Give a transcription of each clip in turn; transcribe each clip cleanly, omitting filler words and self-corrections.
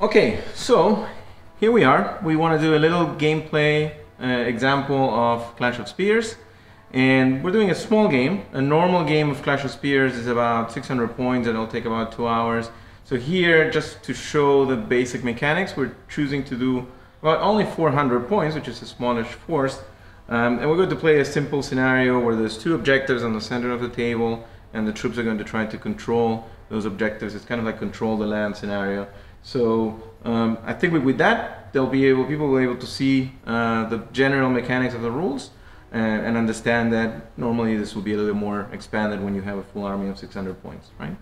Okay, so here we are. We want to do a little gameplay example of Clash of Spears, and we're doing a small game. A normal game of Clash of Spears is about 600 points and it'll take about 2 hours. So here, just to show the basic mechanics, we're choosing to do about only 400 points, which is a smallish force, and we're going to play a simple scenario where there's two objectives on the center of the table and the troops are going to try to control those objectives. It's kind of like control the land scenario. So I think with that, people will be able to see the general mechanics of the rules and understand that normally this will be a little more expanded when you have a full army of 600 points, right?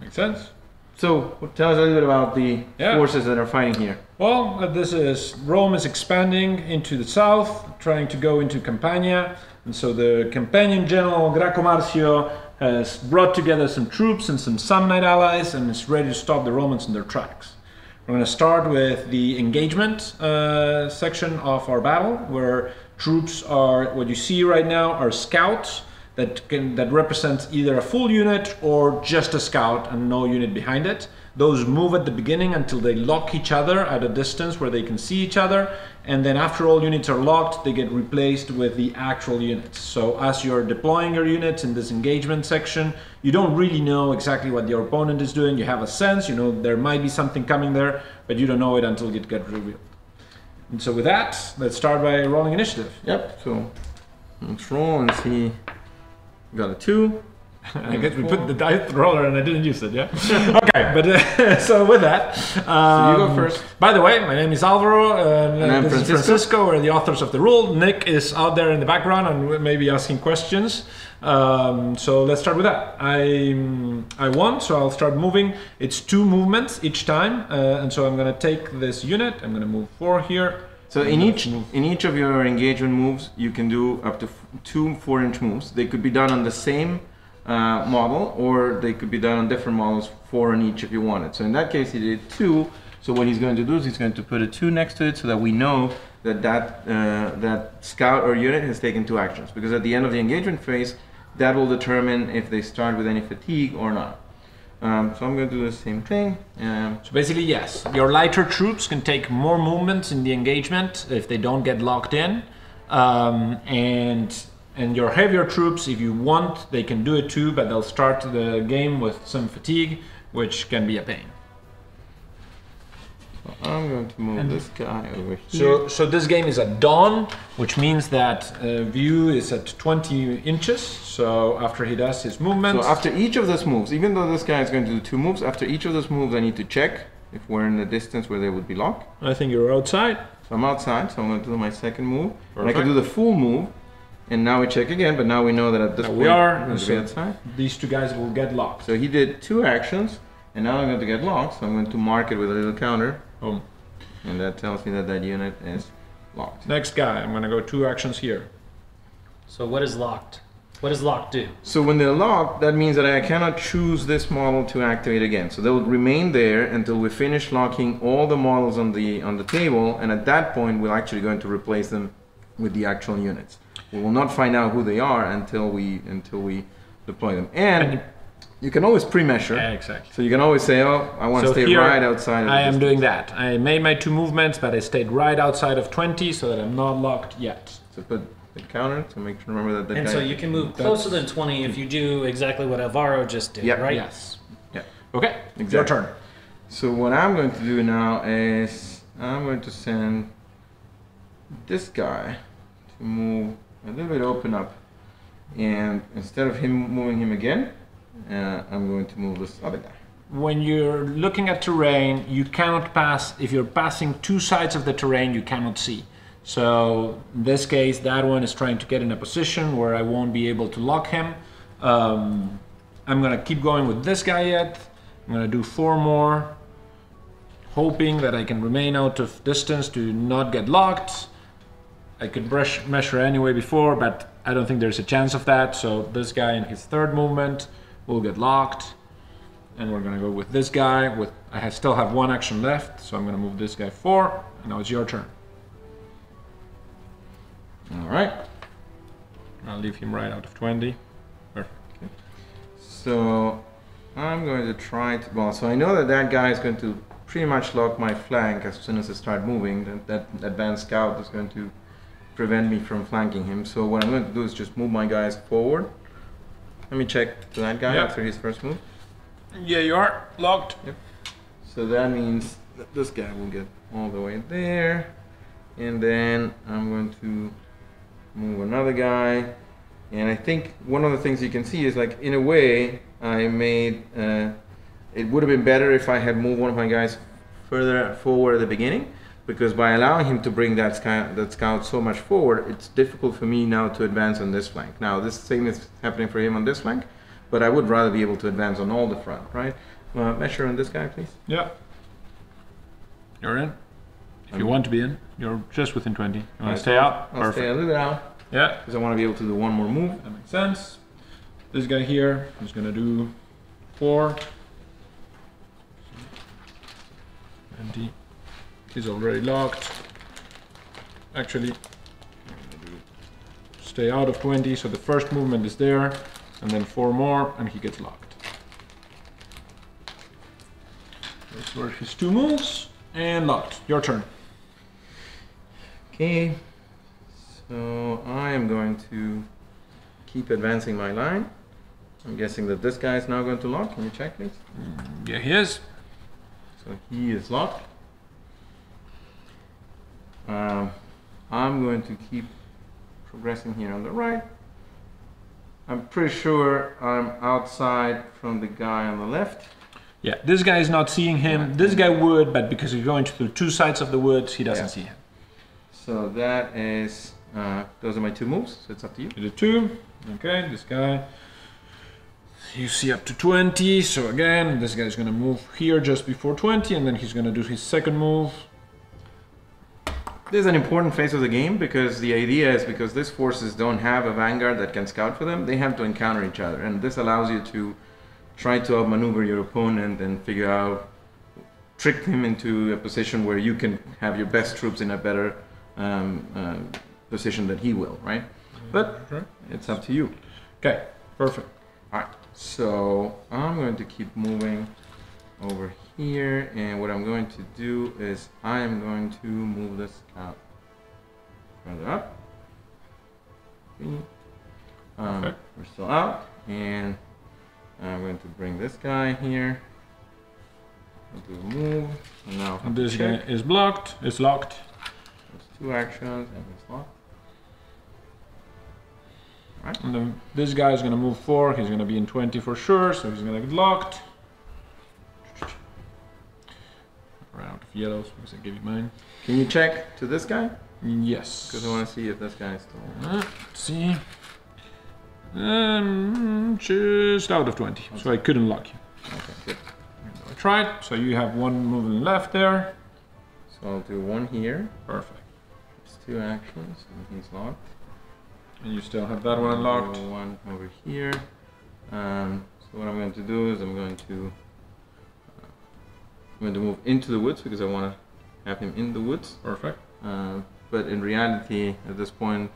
Makes sense. So tell us a little bit about the forces that are fighting here. Well, this is Rome is expanding into the south, trying to go into Campania, and so the Campanian general Gracco Marcio has brought together some troops and some Samnite allies and is ready to stop the Romans in their tracks. We're going to start with the engagement section of our battle, where troops are, what you see right now, are scouts that represents either a full unit or just a scout and no unit behind it. Those move at the beginning until they lock each other at a distance where they can see each other, and then after all units are locked, they get replaced with the actual units. So as you're deploying your units in this engagement section, you don't really know exactly what your opponent is doing. You have a sense, you know, there might be something coming there, but you don't know it until it gets revealed. And so with that, let's start by rolling initiative. Yep, so let's roll and see. Got a 2. I guess we put the dice roller and I didn't use it, yeah? Okay, but so with that... so you go first. By the way, my name is Alvaro, and I'm Francisco. We're the authors of the rule. Nick is out there in the background and maybe asking questions. So let's start with that. I won, so I'll start moving. It's 2 movements each time, and so I'm going to take this unit. I'm going to move 4 here. So in each of your engagement moves, you can do up to 2 4-inch moves. They could be done on the same model, or they could be done on different models, 4 on each if you wanted. So in that case, he did 2. So what he's going to do is he's going to put a 2 next to it so that we know that that scout or unit has taken 2 actions. Because at the end of the engagement phase, that will determine if they start with any fatigue or not. So I'm going to do the same thing. So basically, yes, your lighter troops can take more movements in the engagement if they don't get locked in, and your heavier troops, if you want, they can do it too, but they'll start the game with some fatigue, which can be a pain. So I'm going to move this guy over here. So this game is at dawn, which means that View is at 20 inches. So after he does his movements... So after each of those moves, even though this guy is going to do 2 moves, after each of those moves I need to check if we're in the distance where they would be locked. I think you're outside. So I'm outside, so I'm going to do my second move. Perfect. And I can do the full move. And now we check again, but now we know that at this point we are going to be outside. These 2 guys will get locked. So he did 2 actions, and now I'm going to get locked, so I'm going to mark it with a little counter. Boom. And that tells me that that unit is locked. Next guy, I'm going to go 2 actions here. So what is locked? What does locked do? So when they're locked, that means that I cannot choose this model to activate again. So they'll remain there until we finish locking all the models on the table, and at that point we're actually going to replace them with the actual units. We will not find out who they are until we deploy them. And you can always pre-measure. Yeah, exactly. So you can always say, oh, I want to stay right outside of the distance. I am doing that. I made my 2 movements, but I stayed right outside of 20 so that I'm not locked yet. So put the counter to make sure to remember that. And so you can move closer than 20 if you do exactly what Alvaro just did, right? Yes. Yeah. Okay, exactly. Your turn. So what I'm going to do now is I'm going to send this guy to move a little bit, open up. And instead of him moving him again, I'm going to move this other guy. When you're looking at terrain, you cannot pass. If you're passing 2 sides of the terrain, you cannot see. So in this case, that one is trying to get in a position where I won't be able to lock him. I'm going to keep going with this guy yet. I'm going to do 4 more, hoping that I can remain out of distance to not get locked. I could measure anyway before, but I don't think there's a chance of that. So this guy in his 3rd movement will get locked, and we're going to go with this guy. I still have 1 action left, so I'm going to move this guy 4, and now it's your turn. All right. I'll leave him right out of 20. Perfect. Okay. So I'm going to try to... Well, so I know that that guy is going to pretty much lock my flank as soon as I start moving. That advanced scout is going to prevent me from flanking him. So what I'm going to do is just move my guys forward. Let me check that guy after his first move. Yeah, you are locked. Yep. So that means that this guy will get all the way there. And then I'm going to move another guy. And I think one of the things you can see is, like, in a way, I made... it would have been better if I had moved one of my guys further forward at the beginning, because by allowing him to bring that scout so much forward, it's difficult for me now to advance on this flank. Now, this same is happening for him on this flank, but I would rather be able to advance on all the front, right? Measure on this guy, please. Yeah. You're in. If you want to be in, you're just within 20. You want to stay out? I'll stay a little bit out. Yeah. Because I want to be able to do one more move. That makes sense. This guy here is going to do 4. Empty. He's already locked. Actually, stay out of 20, so the first movement is there, and then 4 more, and he gets locked. Those were his 2 moves, and locked. Your turn. Okay, so I am going to keep advancing my line. I'm guessing that this guy is now going to lock. Can you check, please? Yeah, he is. So he is locked. I'm going to keep progressing here on the right. I'm pretty sure I'm outside from the guy on the left. Yeah, this guy is not seeing him. This guy would, but because he's going through 2 sides of the woods, he doesn't see him. So that is, those are my 2 moves, so it's up to you. You do 2. Okay, this guy. You see up to 20, so again, this guy is going to move here just before 20, and then he's going to do his second move. This is an important phase of the game, because the idea is, because these forces don't have a vanguard that can scout for them, they have to encounter each other, and this allows you to try to outmaneuver your opponent and figure out, trick him into a position where you can have your best troops in a better position than he will, right? But it's up to you. Okay, perfect. All right. So I'm going to keep moving over here, and what I'm going to do is I am going to move this out further up. Okay. We're still out, and I'm going to bring this guy here. I'll do a move, and now this guy is blocked. It's locked. There's 2 actions, and it's locked. Right. And then this guy is going to move 4, he's going to be in 20 for sure, so he's going to get locked. Right out of yellows, because I gave you mine. Can you check to this guy? Yes. Because I want to see if this guy is still... let's see. Just out of 20, so I couldn't lock you. Okay, good. I tried, so you have 1 moving left there. So I'll do 1 here. Perfect. It's 2 actions, and he's locked. And you still have that one unlocked. One over here. So what I'm going to do is I'm going to move into the woods, because I want to have him in the woods. Perfect. But in reality, at this point,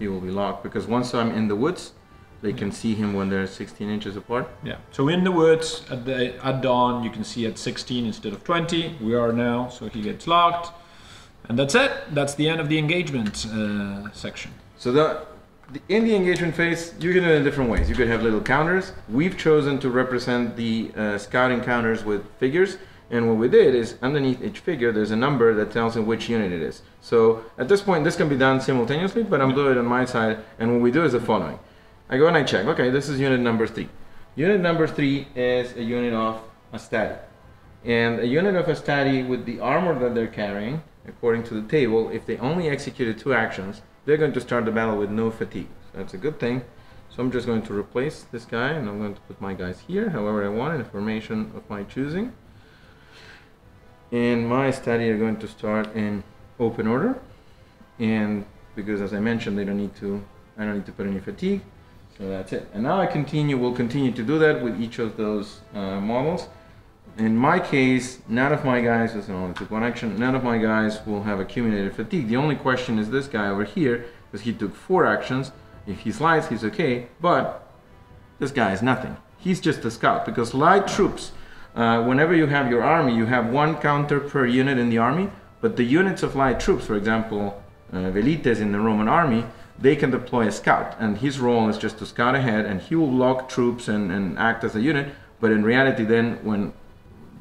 he will be locked, because once I'm in the woods, they can see him when they're 16 inches apart. Yeah. So in the woods at dawn, you can see at 16 instead of 20. We are now, so he gets locked, and that's it. That's the end of the engagement section. So in the engagement phase, you can do it in different ways. You could have little counters. We've chosen to represent the scouting counters with figures. And what we did is underneath each figure, there's a number that tells you which unit it is. So at this point, this can be done simultaneously, but I'm doing it on my side. And what we do is the following. I go and I check. Okay, this is unit number 3. Unit number 3 is a unit of Estadi. And a unit of Estadi with the armor that they're carrying, according to the table, if they only executed 2 actions, they're going to start the battle with no fatigue. So that's a good thing. So I'm just going to replace this guy, and I'm going to put my guys here, however I want, in a formation of my choosing. And my study are going to start in open order. And because, as I mentioned, I don't need to put any fatigue. So that's it. And now we'll continue to do that with each of those models. In my case, none of my guys, this only took 1 action, none of my guys will have accumulated fatigue. The only question is this guy over here, because he took 4 actions. If he slides, he's okay, but this guy is nothing. He's just a scout, because light troops Whenever you have your army, you have one counter per unit in the army, but the units of light troops, for example, Velites in the Roman army, they can deploy a scout, and his role is just to scout ahead, and he will block troops and act as a unit, but in reality then, when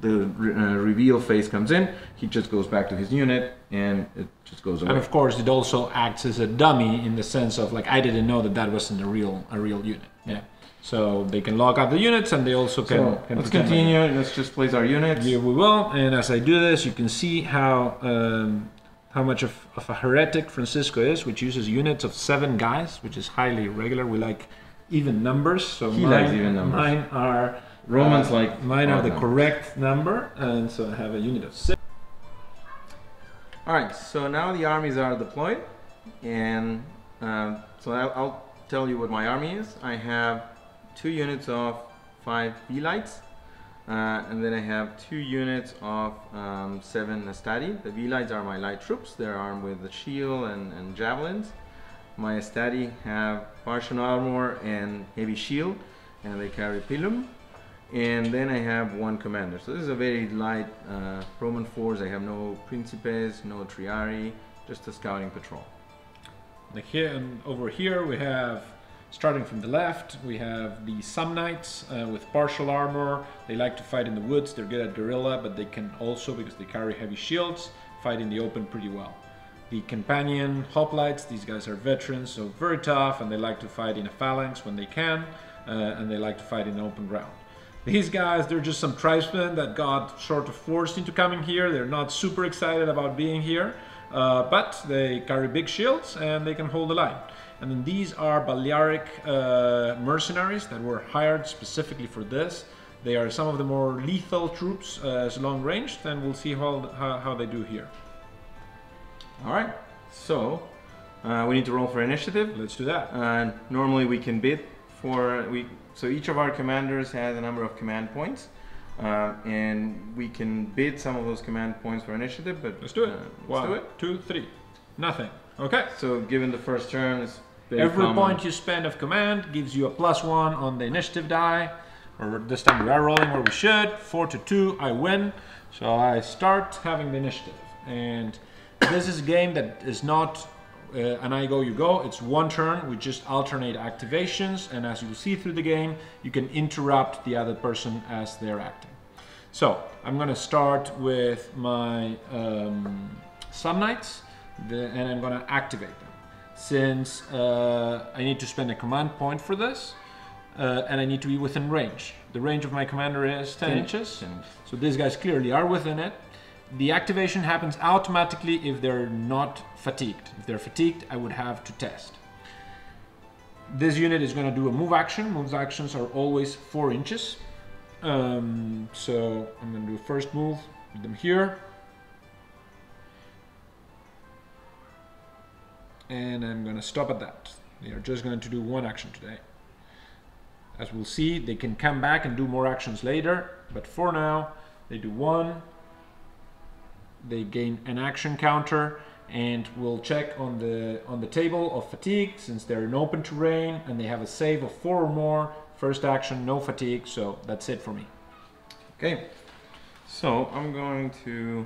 the reveal phase comes in, he just goes back to his unit, and it just goes away. And of course, it also acts as a dummy in the sense of, like, I didn't know that that wasn't a real unit. Yeah. So they can lock up the units, and they also can... So, let's continue, let's just place our units. Here we will, and as I do this, you can see how much of a heretic Francisco is, which uses units of 7 guys, which is highly irregular. We like even numbers, so he likes even numbers. Mine are... Romans like... Mine are the correct number, and so I have a unit of 6. Alright, so now the armies are deployed, and so I'll tell you what my army is. I have 2 units of 5 Velites, and then I have 2 units of 7 Estadi. The Velites are my light troops. They're armed with the shield and javelins. My Estadi have partial armor and heavy shield, and they carry pilum. And then I have 1 commander. So this is a very light Roman force. I have no principes, no triarii, just a scouting patrol. And over here we have, starting from the left, we have the Samnites with partial armor. They like to fight in the woods. They're good at guerrilla, but they can also, because they carry heavy shields, fight in the open pretty well. The Campanian Hoplites, these guys are veterans, so very tough, and they like to fight in a phalanx when they can, and they like to fight in the open ground. These guys, they're just some tribesmen that got sort of forced into coming here. They're not super excited about being here, but they carry big shields and they can hold the line. And then these are Balearic mercenaries that were hired specifically for this. They are some of the more lethal troops as long range, and we'll see how they do here. Alright, so we need to roll for initiative. Let's do that. Normally we can bid for... So each of our commanders has a number of command points, and we can bid some of those command points for initiative, but... Let's do it. One, 2, 3. Nothing. Okay. So given the first turn, it's very common. Every point you spend of command gives you a +1 on the initiative die, or this time we are rolling where we should. 4 to 2, I win. So I start having the initiative. And this is a game that is not... and I go, you go. It's 1 turn. We just alternate activations, and as you see through the game, you can interrupt the other person as they're acting. So I'm going to start with my Samnites, and I'm going to activate them. Since I need to spend a command point for this, and I need to be within range. The range of my commander is 10 inches, so these guys clearly are within it. The activation happens automatically if they're not fatigued. If they're fatigued, I would have to test. This unit is going to do a move action. Move actions are always 4 inches. So I'm going to do first move with them here. And I'm going to stop at that. They are just going to do 1 action today. As we'll see, they can come back and do more actions later, but for now, they do 1. They gain an action counter, and we'll check on the table of fatigue, since they're in open terrain and they have a save of 4 or more. First action, no fatigue, so that's it for me. Okay, so I'm going to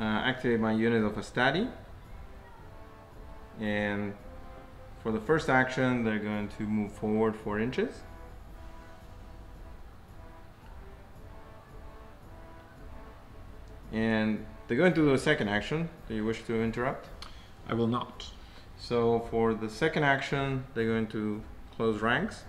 activate my unit of Hastati, and for the first action they're going to move forward 4 inches. And they're going to do a second action. Do you wish to interrupt? I will not. So for the second action, they're going to close ranks.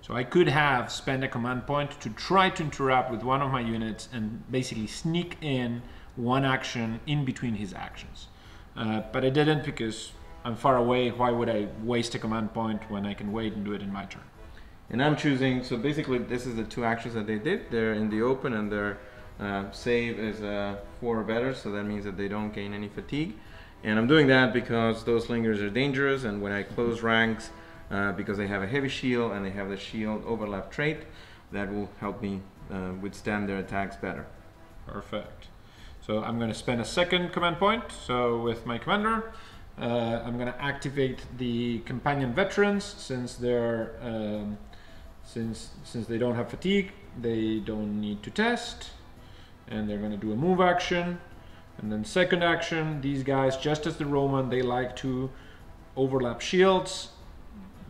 So I could have spent a command point to try to interrupt with one of my units and basically sneak in 1 action in between his actions. But I didn't, because I'm far away. Why would I waste a command point when I can wait and do it in my turn? And I'm choosing, so basically this is the 2 actions that they did. They're in the open, and they're save is 4 or better, so that means that they don't gain any fatigue. And I'm doing that because those slingers are dangerous, and when I close ranks, because they have a heavy shield and they have the shield overlap trait, that will help me withstand their attacks better. Perfect. So I'm going to spend a second command point. So with my commander, I'm going to activate the companion veterans, since they're Since they don't have fatigue, they don't need to test, and they're going to do a move action. And then second action, these guys, just as the Roman, they like to overlap shields.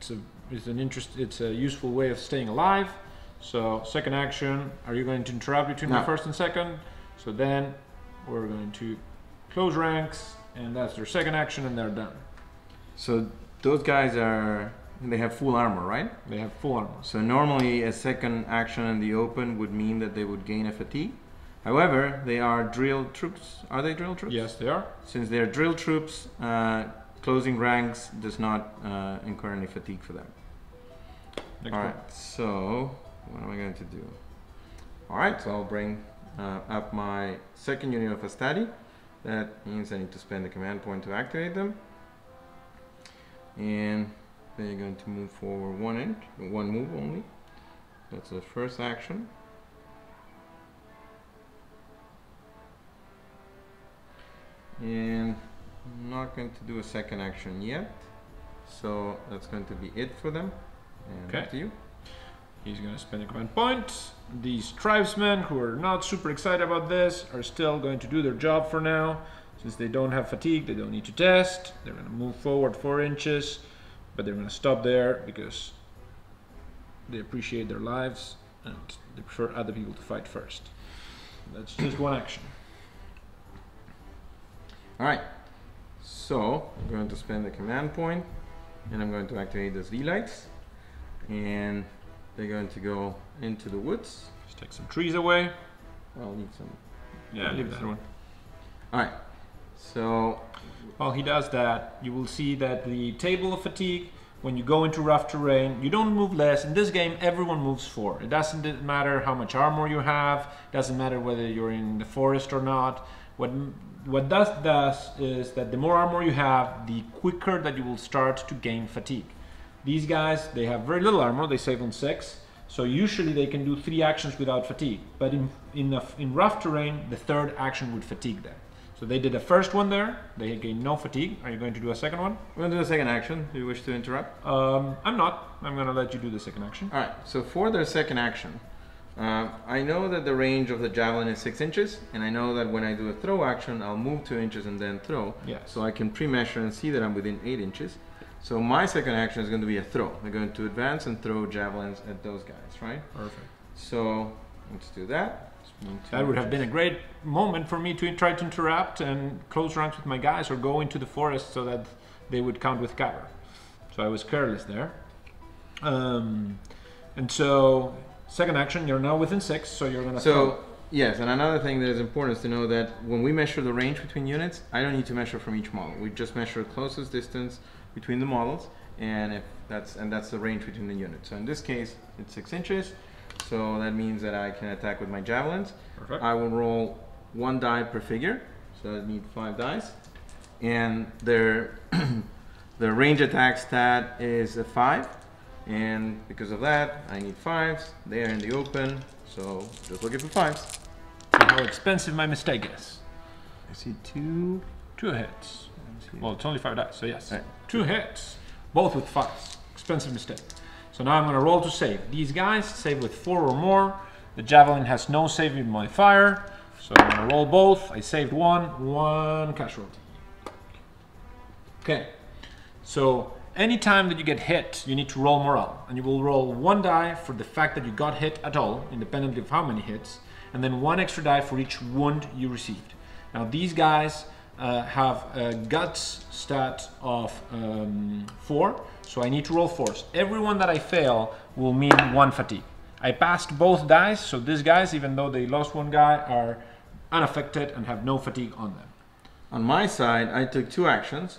It's a useful way of staying alive. So second action, are you going to interrupt between the first and second? So then we're going to close ranks, and that's their second action, and they're done. So those guys are, they have full armor, right? They have full armor. So normally a second action in the open would mean that they would gain a fatigue. However, they are drilled troops. Are they drilled troops? Yes, they are. Since they're drilled troops, closing ranks does not incur any fatigue for them. Alright, so what am I going to do? Alright, so I'll bring up my second unit of Estadi. That means I need to spend a command point to activate them. And they're going to move forward one move only. That's the first action. And I'm not going to do a second action yet. So that's going to be it for them. And back to you. He's going to spend a command point. These tribesmen, who are not super excited about this, are still going to do their job for now. Since they don't have fatigue, they don't need to test. They're going to move forward 4 inches, but they're going to stop there because they appreciate their lives and they prefer other people to fight first. That's just one action. Alright, so I'm going to spend the command point, and I'm going to activate those Velites, and they're going to go into the woods. Just take some trees away. I'll leave some. Yeah, leave that one. Alright, so while he does that, you will see that the table of fatigue, when you go into rough terrain, you don't move less. In this game, everyone moves 4. It doesn't matter how much armor you have, it doesn't matter whether you're in the forest or not. What that does is that the more armor you have, the quicker that you will start to gain fatigue. These guys, they have very little armor, they save on 6, so usually they can do 3 actions without fatigue, but in rough terrain, the third action would fatigue them. So they did the first one there, they gained no fatigue. Are you going to do a second one? We're going to do a second action. Do you wish to interrupt? I'm not. I'm going to let you do the second action. Alright, so for their second action, I know that the range of the javelin is 6 inches, and I know that when I do a throw action, I'll move 2 inches and then throw. Yes. So I can pre-measure and see that I'm within 8 inches. So my second action is going to be a throw. I'm going to advance and throw javelins at those guys, right? Perfect. So let's do that. That would have been a great moment for me to try to interrupt and close ranks with my guys or go into the forest so that they would count with cover. So I was careless there. And so second action, you're now within 6, so you're going to throw. Yes, and another thing that is important is to know that when we measure the range between units, I don't need to measure from each model. We just measure closest distance between the models, and that's the range between the units. So in this case, it's 6 inches, so that means that I can attack with my javelins. Perfect. I will roll 1 die per figure, so I need 5 dice, and their range attack stat is a 5. And because of that, I need 5s. They are in the open, so just looking for 5s. And how expensive my mistake is. I see 2 hits. Well, it's only 5 dice, so yes. Right. 2 hits, both with 5s. Expensive mistake. So now I'm going to roll to save. These guys save with 4 or more. The javelin has no save with my fire, so I'm going to roll both. I saved 1 casualty. Okay, so anytime that you get hit, you need to roll morale, and you will roll 1 die for the fact that you got hit at all, independently of how many hits, and then 1 extra die for each wound you received. Now these guys have a guts stat of 4, so I need to roll 4s. Everyone that I fail will mean 1 fatigue. I passed both dice, so these guys, even though they lost 1 guy, are unaffected and have no fatigue on them. On my side, I took 2 actions.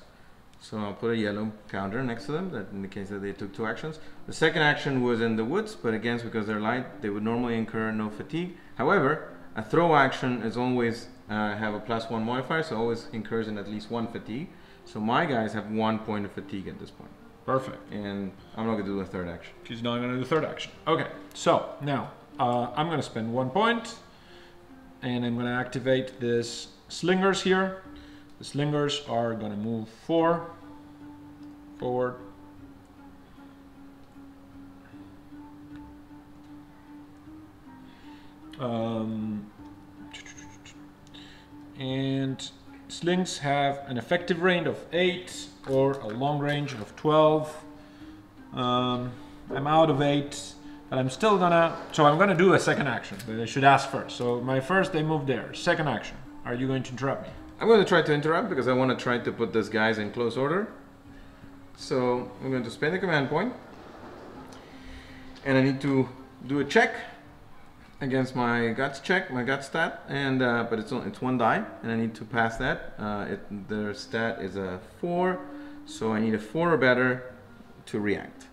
So I'll put a yellow counter next to them. That indicates that they took 2 actions. The second action was in the woods, but again, because they're light, they would normally incur no fatigue. However, a throw action is always have a +1 modifier, so always incurs in at least 1 fatigue. So my guys have 1 point of fatigue at this point. Perfect. And I'm not going to do a third action. She's not going to do a third action. Okay. So now I'm going to spend 1 point, and I'm going to activate this slingers here. The slingers are going to move 4 forward. And slings have an effective range of 8 or a long range of 12. I'm out of 8, but I'm still gonna... So I'm gonna do a second action, but I should ask first. So my first, they move there. Second action. Are you going to interrupt me? I'm going to try to interrupt because I want to try to put these guys in close order. So I'm going to spend a command point. And I need to do a check against my guts check, my gut stat, and but it's one die, and I need to pass that. Their stat is a 4, so I need a 4 or better to react.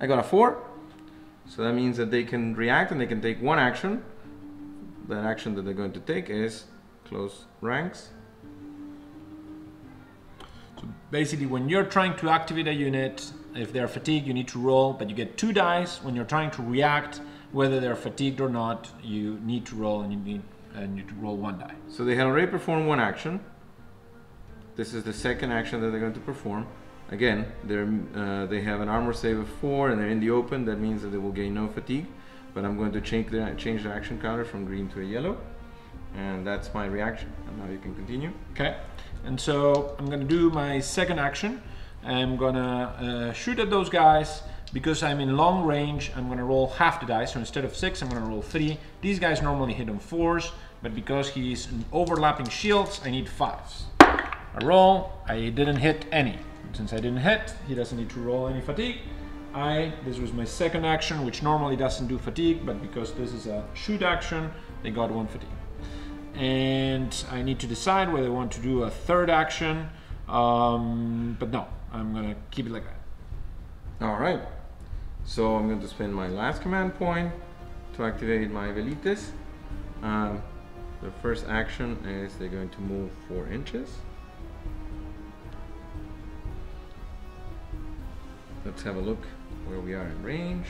I got a 4, so that means that they can react and they can take one action. That action that they're going to take is close ranks. So basically, when you're trying to activate a unit, if they're fatigued, you need to roll, but you get 2 dice. When you're trying to react, whether they're fatigued or not, you need to roll, and you need to roll 1 die. So they had already performed 1 action. This is the second action that they're going to perform. Again, they have an armor save of 4, and they're in the open. That means that they will gain no fatigue. But I'm going to change the action color from green to a yellow. And that's my reaction. And now you can continue. Okay. And so I'm going to do my second action. I'm going to shoot at those guys. Because I'm in long range, I'm going to roll half the dice. So instead of 6, I'm going to roll 3. These guys normally hit on 4s, but because he's in overlapping shields, I need 5s. I roll. I didn't hit any. Since I didn't hit, he doesn't need to roll any fatigue. This was my second action, which normally doesn't do fatigue, but because this is a shoot action, they got 1 fatigue. And I need to decide whether I want to do a third action, but no, I'm going to keep it like that. All right. So I'm going to spend my last command point to activate my Velites. The first action is they're going to move 4 inches. Let's have a look where we are in range.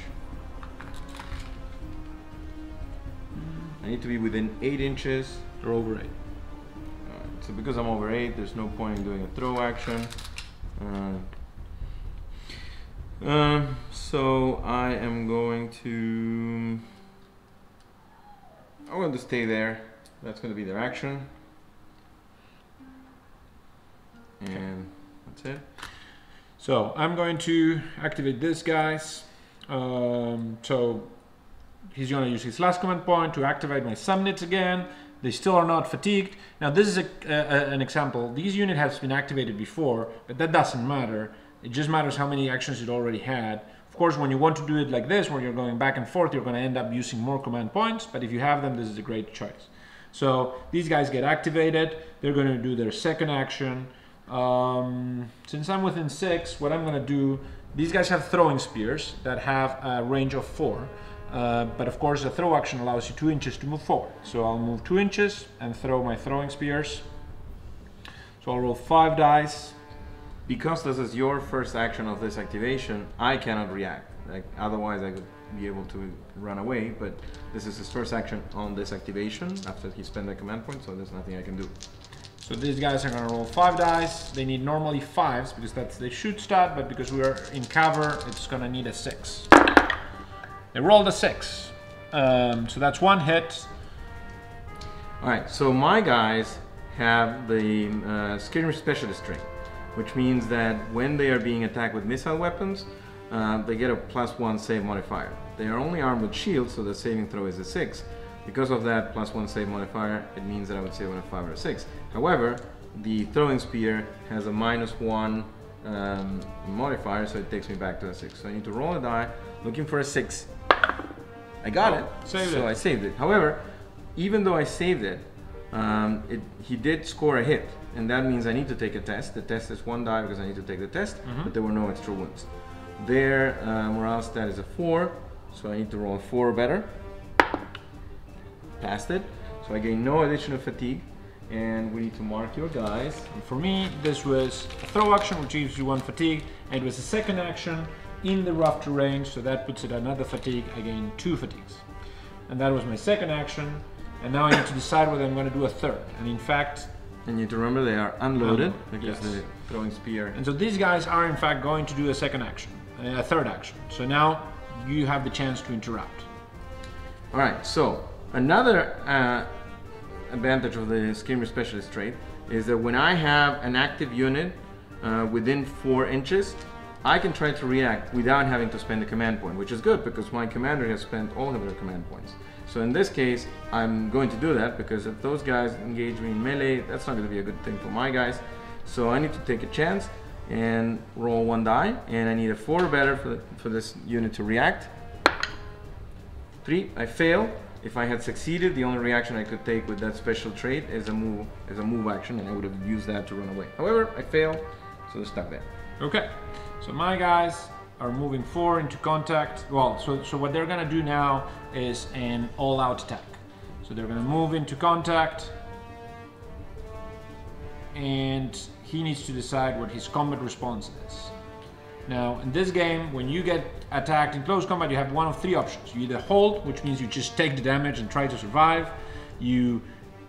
I need to be within 8 inches. They're over 8. All right, so because I'm over 8, there's no point in doing a throw action. So I am going to... I'm going to stay there. That's going to be their action. And that's it. So I'm going to activate these guys. So he's going to use his last command point to activate my Samnites again. They still are not fatigued. Now this is an example. These units have been activated before, but that doesn't matter. It just matters how many actions it already had. Of course, when you want to do it like this, where you're going back and forth, you're going to end up using more command points. But if you have them, this is a great choice. So these guys get activated. They're going to do their second action. Since I'm within 6, what I'm going to do... These guys have throwing spears that have a range of 4. But of course, the throw action allows you 2 inches to move forward. So I'll move 2 inches and throw my throwing spears. So I'll roll 5 dice. Because this is your first action of this activation, I cannot react. Like, otherwise, I could be able to run away. But this is his first action on this activation after he spent the command point, so there's nothing I can do. So these guys are going to roll 5 dice. They need normally 5s because that's the shoot stat, but because we are in cover, it's going to need a 6. They rolled a 6. So that's 1 hit. All right, so my guys have the skirmish specialist trait, which means that when they are being attacked with missile weapons, they get a +1 save modifier. They are only armed with shields, so the saving throw is a 6. Because of that +1 save modifier, it means that I would save on a 5 or a 6. However, the throwing spear has a -1 modifier, so it takes me back to a 6. So I need to roll a die, looking for a 6. I got it, so I saved it. However, even though I saved it, he did score a hit, and that means I need to take a test. The test is 1 die because I need to take the test, but there were no extra wounds. Their morale stat is a 4, so I need to roll a 4 or better. Passed it, so I gain no additional fatigue, and we need to mark your guys. And for me, this was a throw action, which gives you 1 fatigue, and it was a second action in the rough terrain, so that puts it another fatigue. I gain 2 fatigues. And that was my second action, and now I need to decide whether I'm going to do a third. And in fact... And you need to remember they are unloaded, because the throwing spear... And so these guys are in fact going to do a second action, a third action. So now you have the chance to interrupt. All right, so Another advantage of the skirmish specialist trait is that when I have an active unit within 4 inches, I can try to react without having to spend a command point, which is good because my commander has spent all of their command points. So in this case, I'm going to do that because if those guys engage me in melee, that's not going to be a good thing for my guys. So I need to take a chance and roll one die, and I need a 4 or better for this unit to react. 3, I fail. If I had succeeded, the only reaction I could take with that special trait is a move action, and I would have used that to run away. However, I failed, so they're stuck there. Okay, so my guys are moving forward into contact. Well, so what they're gonna do now is an all-out attack. So they're gonna move into contact, and he needs to decide what his combat response is. Now, in this game, when you get attacked in close combat, you have one of 3 options. You either hold, which means you just take the damage and try to survive. You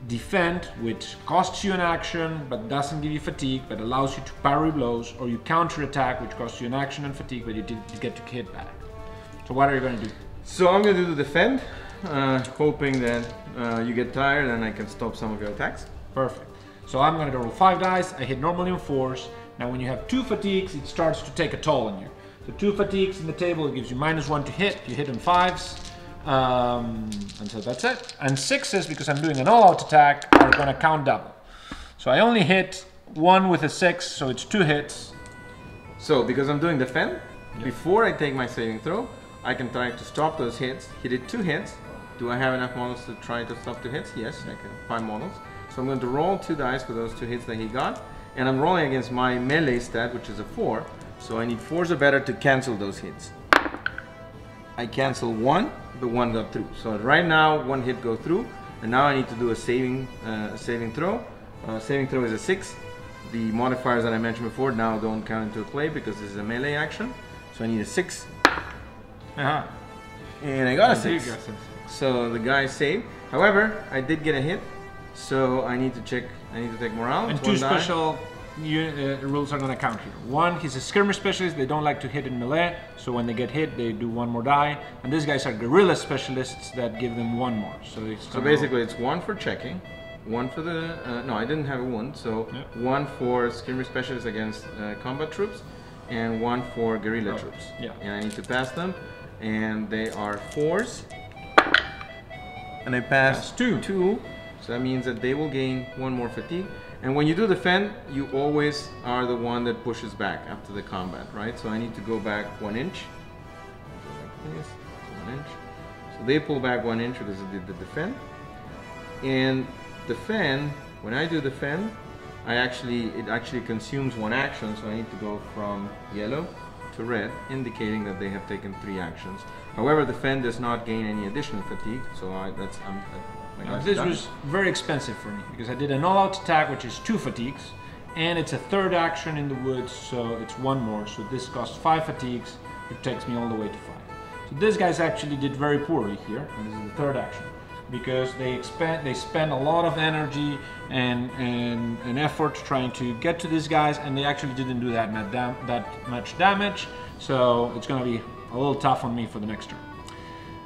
defend, which costs you an action, but doesn't give you fatigue, but allows you to parry blows. Or you counter-attack, which costs you an action and fatigue, but you get to hit back. So what are you going to do? So I'm going to do the defend, hoping that you get tired and I can stop some of your attacks. Perfect. So I'm going to roll 5 dice. I hit normally on 4s. Now when you have 2 fatigues, it starts to take a toll on you. So 2 fatigues in the table, it gives you -1 to hit. You hit on 5s, and so that's it. And 6s, because I'm doing an all-out attack, are gonna count double. So I only hit 1 with a 6, so it's 2 hits. So because I'm doing defend, yep, before I take my saving throw, I can try to stop those hits. He did 2 hits. Do I have enough models to try to stop 2 hits? Yes, I can, 5 models. So I'm going to roll 2 dice for those 2 hits that he got. And I'm rolling against my melee stat, which is a 4. So I need 4s or better to cancel those hits. I cancel 1, the 1 got through. So right now, 1 hit go through, and now I need to do a saving throw. Saving throw is a 6. The modifiers that I mentioned before now don't count into play because this is a melee action. So I need a 6. Uh-huh. And I got a 6. So the guy saved. However, I did get a hit. So I need to check, I need to take morale. And 2 special rules are going to count here. 1, he's a skirmish specialist, they don't like to hit in melee, so when they get hit, they do 1 more die. And these guys are guerrilla specialists that give them 1 more. So basically it's 1 for checking, 1 for the, no, I didn't have a wound, so yep, 1 for skirmish specialists against combat troops, and 1 for guerrilla troops. Yeah. And I need to pass them, and they are 4s. And I passed 2. So that means that they will gain 1 more fatigue. And when you do defend, you always are the one that pushes back after the combat, right? So I need to go back 1 inch. Like this, 1 inch. So they pull back 1 inch because they did the defend. And defend, when I do defend, it actually consumes 1 action, so I need to go from yellow to red, indicating that they have taken 3 actions. However, defend does not gain any additional fatigue, so this was very expensive for me because I did an all-out attack, which is 2 fatigues, and it's a 3rd action in the woods, so it's 1 more. So this costs 5 fatigues, it takes me all the way to 5. So this guy's actually did very poorly here, and this is the 3rd action, because they spend a lot of energy and effort trying to get to these guys, and they actually didn't do that much damage. So it's going to be a little tough on me for the next turn.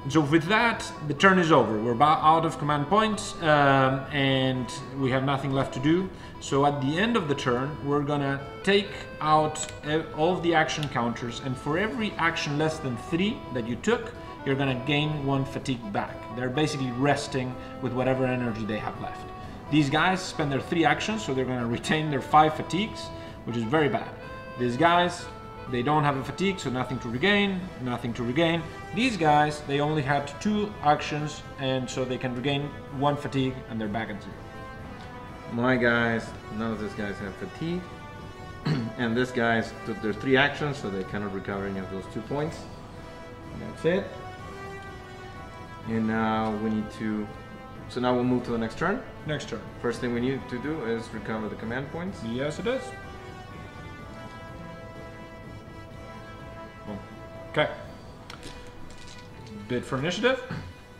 So with that, the turn is over. We're about out of command points, and we have nothing left to do. So at the end of the turn, we're gonna take out all of the action counters, and for every action less than 3 that you took, you're gonna gain 1 fatigue back. They're basically resting with whatever energy they have left. These guys spend their 3 actions, so they're gonna retain their 5 fatigues, which is very bad. These guys, they don't have a fatigue, so nothing to regain, nothing to regain. These guys, they only had 2 actions, and so they can regain 1 fatigue, and they're back at 0. My guys, none of these guys have fatigue, and these guys took their 3 actions, so they cannot recover any of those 2 points. And that's it. And now we need to... So now we'll move to the next turn? Next turn. First thing we need to do is recover the command points. Yes, it is. Okay. Bid for initiative?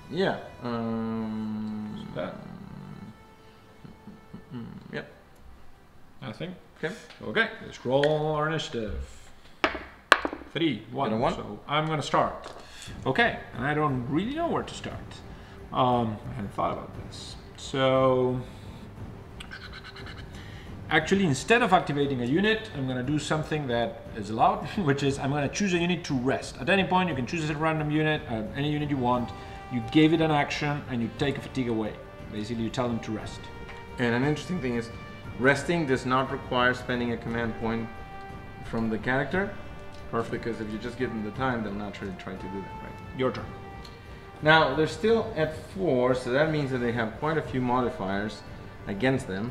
Yeah. Yep. I think. Okay. Okay. Let's roll our initiative. 3, 1. So I'm gonna start. Okay. And I don't really know where to start. I hadn't thought about this. So actually, instead of activating a unit, I'm going to do something that is allowed, which is I'm going to choose a unit to rest. At any point, you can choose a random unit, any unit you want. You gave it an action, and you take a fatigue away. Basically, you tell them to rest. And an interesting thing is, resting does not require spending a command point from the character. Perfect, because if you just give them the time, they'll naturally try to do that, right? Your turn. Now, they're still at 4, so that means that they have quite a few modifiers against them.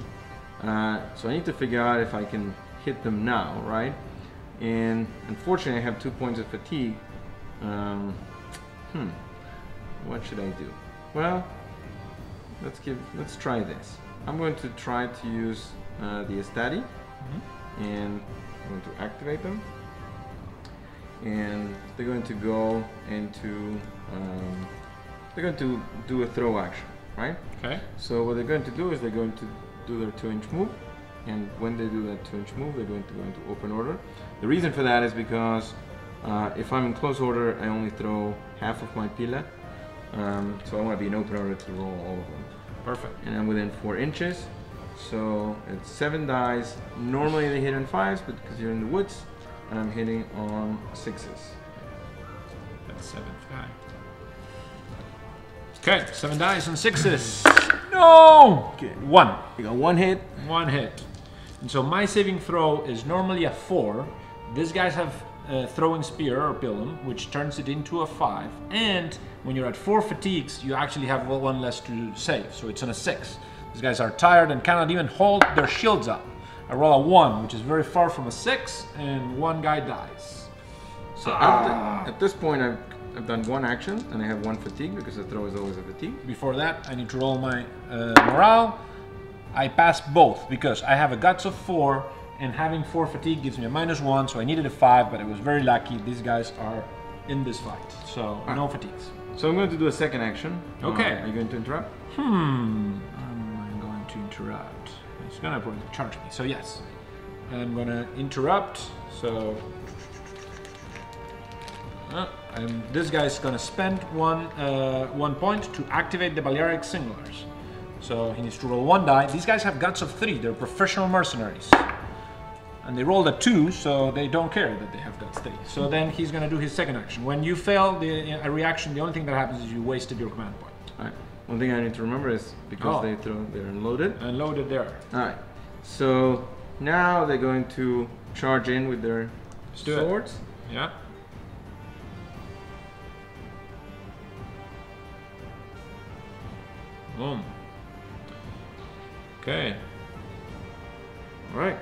So I need to figure out if I can hit them now, right? And unfortunately, I have 2 points of fatigue. What should I do? Well, let's try this. I'm going to try to use the Estadi, and I'm going to activate them. And they're going to go into, they're going to do a throw action, right? Okay. So what they're going to do is they're going to do their 2-inch move, and when they do that 2-inch move, they're going to go into open order. The reason for that is because if I'm in close order, I only throw half of my pila, so I want to be in open order to roll all of them. Perfect. And I'm within 4 inches, so it's 7 dice. Normally they hit on 5s, but because you're in the woods, and I'm hitting on 6s. That's 7th guy. Okay, 7 dice and 6s. No! Okay. 1. You got 1 hit. 1 hit. And so my saving throw is normally a 4. These guys have throwing spear or pilum, which turns it into a 5. And when you're at 4 fatigues, you actually have 1 less to save, so it's on a 6. These guys are tired and cannot even hold their shields up. I roll a 1, which is very far from a 6, and 1 guy dies. So at this point, I've done 1 action, and I have 1 fatigue, because the throw is always a fatigue. Before that, I need to roll my morale. I pass both, because I have a guts of 4, and having 4 fatigue gives me a -1, so I needed a 5, but I was very lucky. These guys are in this fight, so no fatigues. So I'm going to do a second action. Okay. Are you going to interrupt? I'm going to interrupt. It's gonna probably charge me, so yes. I'm gonna interrupt, so... and this guy's gonna spend one point to activate the Balearic singulars. So he needs to roll 1 die. These guys have guts of 3, they're professional mercenaries. And they rolled a 2, so they don't care that they have guts 3. So then he's gonna do his second action. When you fail a reaction, the only thing that happens is you wasted your command point. All right. One thing I need to remember is because they're unloaded. Unloaded there. Alright. So now they're going to charge in with their swords. Yeah. Boom. Okay. Alright.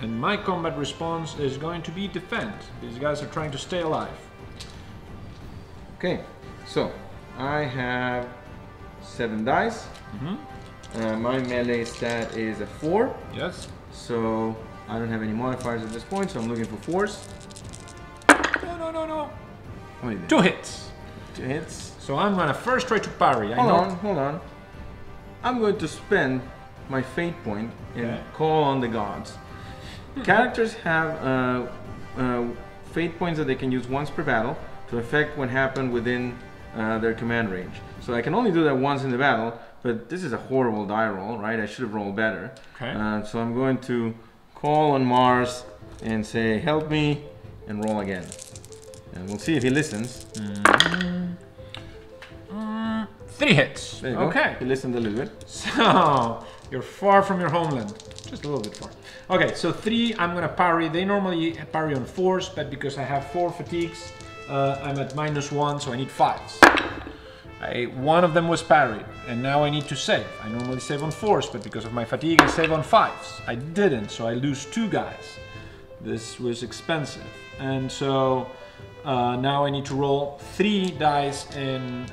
And my combat response is going to be defend. These guys are trying to stay alive. Okay. So I have 7 dice. My melee stat is a 4. Yes. So I don't have any modifiers at this point, so I'm looking for 4s. No. Wait a minute. 2 hits. 2 hits. So I'm gonna first try to parry. Hold on. I'm going to spend my fate point and call on the gods. Characters have fate points that they can use once per battle to affect what happened within their command range. So I can only do that once in the battle, but this is a horrible die roll, right? I should have rolled better. Okay. So I'm going to call on Mars and say, help me, and roll again. And we'll see if he listens. 3 hits. There you go. He listened a little bit. So, you're far from your homeland. Just a little bit far. Okay, so 3, I'm gonna parry. They normally parry on 4s, but because I have 4 fatigues, I'm at -1, so I need 5s. 1 of them was parried, and now I need to save. I normally save on 4s, but because of my fatigue, I save on 5s. I didn't, so I lose 2 guys. This was expensive. And so now I need to roll 3 dice in,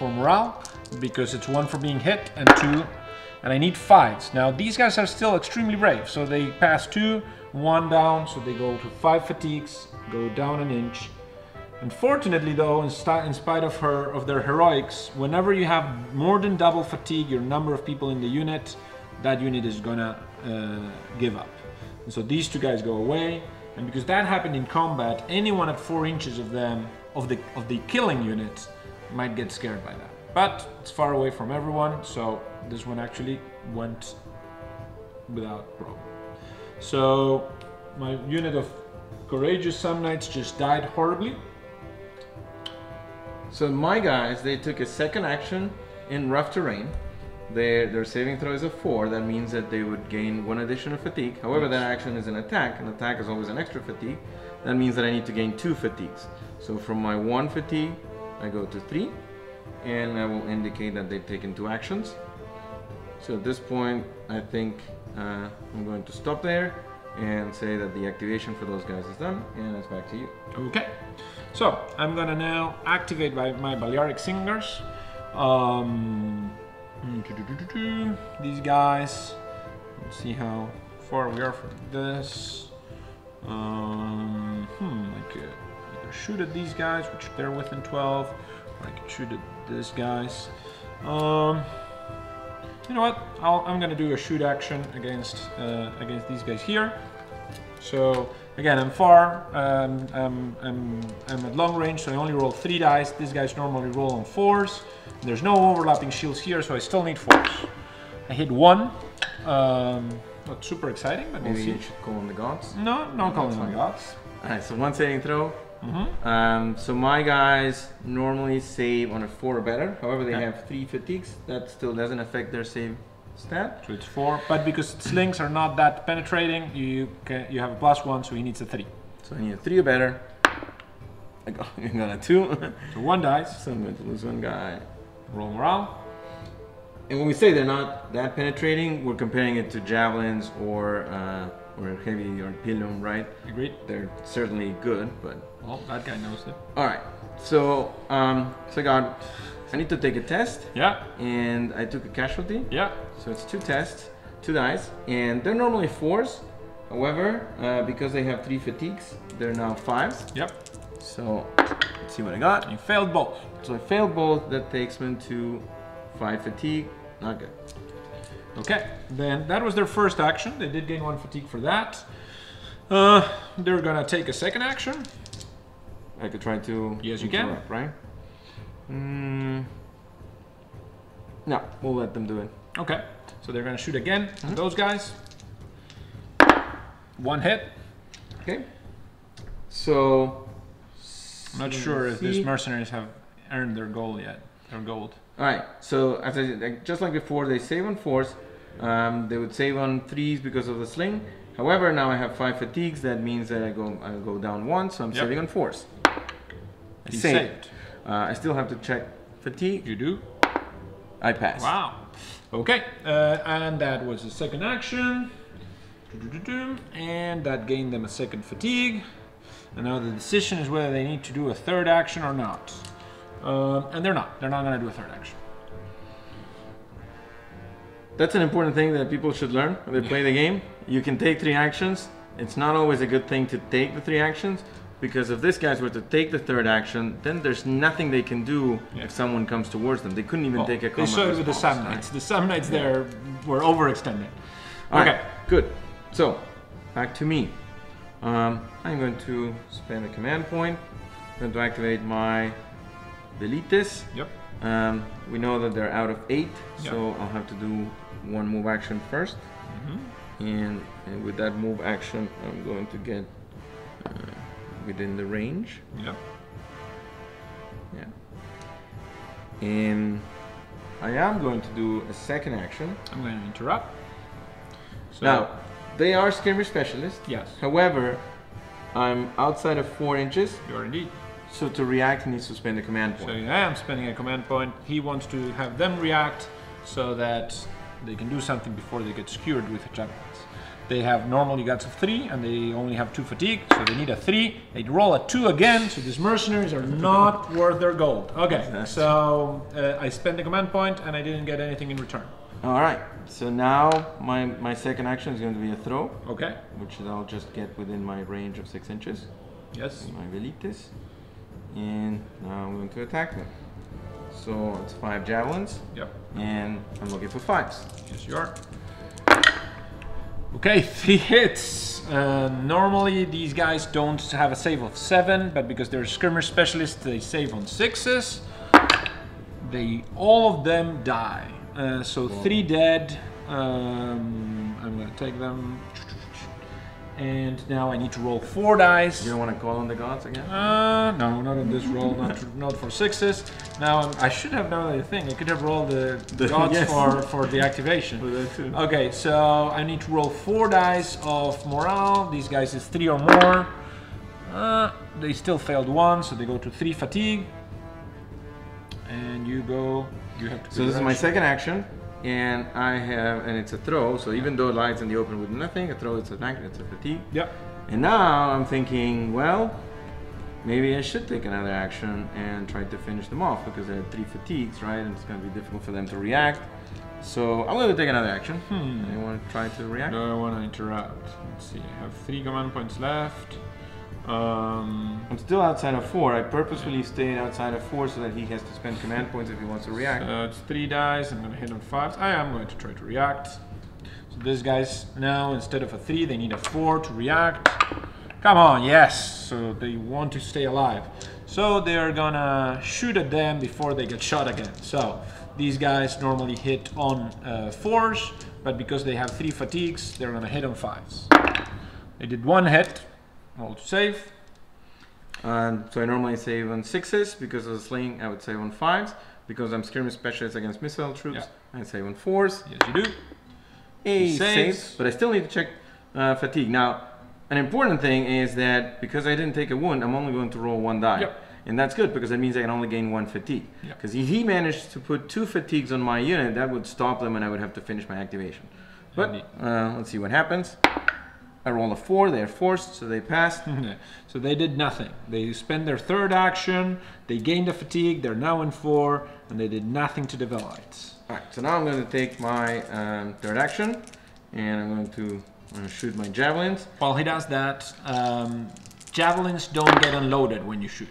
for morale, because it's 1 for being hit and 2, and I need 5s. Now these guys are still extremely brave, so they pass 2, 1 down, so they go to 5 fatigues, go down an inch. Unfortunately though, in spite of their heroics, whenever you have more than double fatigue, your number of people in the unit, that unit is gonna give up. And so these 2 guys go away, and because that happened in combat, anyone at 4 inches of the killing unit might get scared by that. But it's far away from everyone, so this one actually went without problem. So my unit of courageous Samnites just died horribly. So my guys, they took a second action in rough terrain. Their saving throw is a 4. That means that they would gain 1 additional fatigue. However, that action is an attack, and attack is always an extra fatigue. That means that I need to gain 2 fatigues. So from my 1 fatigue, I go to 3, and I will indicate that they've taken 2 actions. So at this point, I think I'm going to stop there and say that the activation for those guys is done, and it's back to you. Okay. So I'm gonna now activate my Balearic singers. These guys. Let's see how far we are from this. I could either shoot at these guys, which they're within 12, or I could shoot at these guys. You know what? I'm gonna do a shoot action against these guys here. So again, I'm far. I'm at long range, so I only roll 3 dice. These guys normally roll on 4s. There's no overlapping shields here, so I still need 4s. I hit 1. Not super exciting, but maybe you should call on the gods. No, not calling on the gods. All right, so 1 saving throw. So my guys normally save on a 4 or better. However, they have 3 fatigues. That still doesn't affect their save stat. So it's 4, but because slings are not that penetrating, you have a +1, so he needs a 3. So I need a 3 or better. I got a 2. So 1 dice. So I'm going to lose 1 guy. Roll morale. And when we say they're not that penetrating, we're comparing it to javelins or heavy or pilum, right? Agreed. They're certainly good, but... Well, that guy knows it. All right. So, I need to take a test. Yeah. And I took a casualty. Yeah. So it's 2 tests, 2 dice, and they're normally 4s. However, because they have 3 fatigues, they're now 5s. Yep. So let's see what I got. You failed both. So I failed both. That takes me to 5 fatigue. Not good. Okay. Then that was their first action. They did gain 1 fatigue for that. They're gonna take a second action. I could try to. Yes, you can. Right? No, we'll let them do it. Okay. So they're gonna shoot again. Those guys. 1 hit. Okay. So I'm not sure if these mercenaries have earned their gold yet. Their gold. All right. So as I said, just like before, they save on 4s. They would save on 3s because of the sling. However, now I have 5 fatigues. That means that I go down 1. So I'm saving on 4s. He saved. I still have to check fatigue. You do? I pass. Wow. Okay. And that was the second action. And that gained them a second fatigue. And now the decision is whether they need to do a third action or not. And they're not. They're not going to do a third action. That's an important thing that people should learn when they play the game. You can take 3 actions. It's not always a good thing to take the 3 actions. Because if these guys were to take the third action, then there's nothing they can do if someone comes towards them. They couldn't even take a combat. They showed it with the Samnites. The Samnites there were overextended. All right, good. So, back to me. I'm going to spend a command point. I'm going to activate my Velites. Yep. We know that they're out of 8, so I'll have to do 1 move action first. And with that move action, I'm going to get... within the range. Yep. Yeah. And I am going to do a second action. I'm going to interrupt. So now, they are skirmish specialists. Yes. However, I'm outside of 4 inches. You are indeed. So to react, he needs to spend a command point. So I am spending a command point. He wants to have them react so that they can do something before they get skewered with the javelins. They have normally guts of 3, and they only have 2 fatigue, so they need a 3. They roll a 2 again, so these mercenaries are not worth their gold. Okay, so I spent a command point, and I didn't get anything in return. All right, so now my second action is going to be a throw. Okay. Which I'll just get within my range of 6 inches. Yes. My Velites. And now I'm going to attack them. So it's 5 javelins. Yep. And I'm looking for 5s. Yes, you are. Okay, 3 hits. Normally these guys don't have a save of 7, but because they're skirmish specialists, they save on 6s. they all of them die. So wow. 3 dead. I'm gonna take them. And now I need to roll 4 dice. You don't want to call on the gods again? No, not on this roll, not for 6s. Now, I should have known the thing. I could have rolled the gods yes. for the activation. For that too. Okay, so I need to roll 4 dice of morale. These guys is 3 or more. They still failed 1, so they go to 3 fatigue. And you go, you have to... So this is my second action. And I have, and it's a throw, so even though it lies in the open with nothing, a throw, it's an action, it's a fatigue. Yep. And now I'm thinking, well, maybe I should take another action and try to finish them off because they had 3 fatigues, right? And it's going to be difficult for them to react. So I'm going to take another action. I want to try to react. No, I want to interrupt. Let's see, I have 3 command points left. I'm still outside of 4. I purposefully stayed outside of 4 so that he has to spend command points if he wants to react. So it's 3 dice. I'm going to hit on 5s. I am going to try to react. So these guys now, instead of a 3, they need a 4 to react. Come on, yes. So they want to stay alive. So they're going to shoot at them before they get shot again. So these guys normally hit on 4s, but because they have 3 fatigues, they're going to hit on 5s. They did 1 hit. Roll to save. So I normally save on 6s because of the slaying. I would save on 5s because I'm skirmish specialist against missile troops. Yeah. I save on 4s. Yes, you do. He saves, but I still need to check fatigue. Now, an important thing is that because I didn't take a wound, I'm only going to roll 1 die, yep. And that's good because that means I can only gain 1 fatigue. Because if he managed to put 2 fatigues on my unit, that would stop them, and I would have to finish my activation. But let's see what happens. I roll a 4, they're forced, so they passed. So they did nothing. They spent their 3rd action, they gained a fatigue, they're now in 4, and they did nothing to the Velites. Alright, so now I'm going to take my 3rd action, and I'm going to shoot my javelins. While he does that, javelins don't get unloaded when you shoot.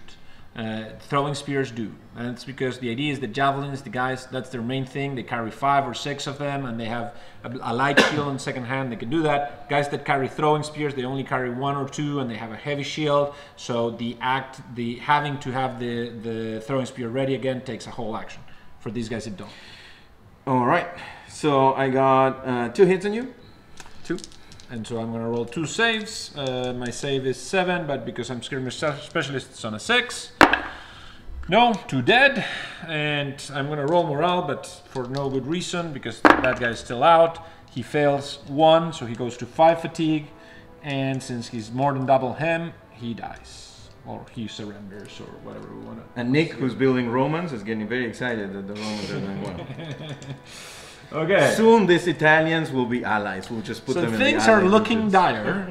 Throwing spears do. And it's because the idea is that javelins, the guys, that's their main thing. They carry 5 or 6 of them, and they have a light shield on second hand. They can do that. Guys that carry throwing spears, they only carry 1 or 2, and they have a heavy shield. So having to have the throwing spear ready again takes a whole action. For these guys, it don't. All right. So I got 2 hits on you. 2. And so I'm going to roll 2 saves. My save is 7, but because I'm skirmish specialist, it's on a 6. No, 2 dead, and I'm going to roll morale, but for no good reason, because that guy is still out. He fails 1, so he goes to 5 fatigue, and since he's more than double him, he dies, or he surrenders, or whatever we want to. And Nick, who's building Romans, is getting very excited that the Romans are doing well. Okay. Soon these Italians will be allies. We'll just put them in the allies. So things are looking dire.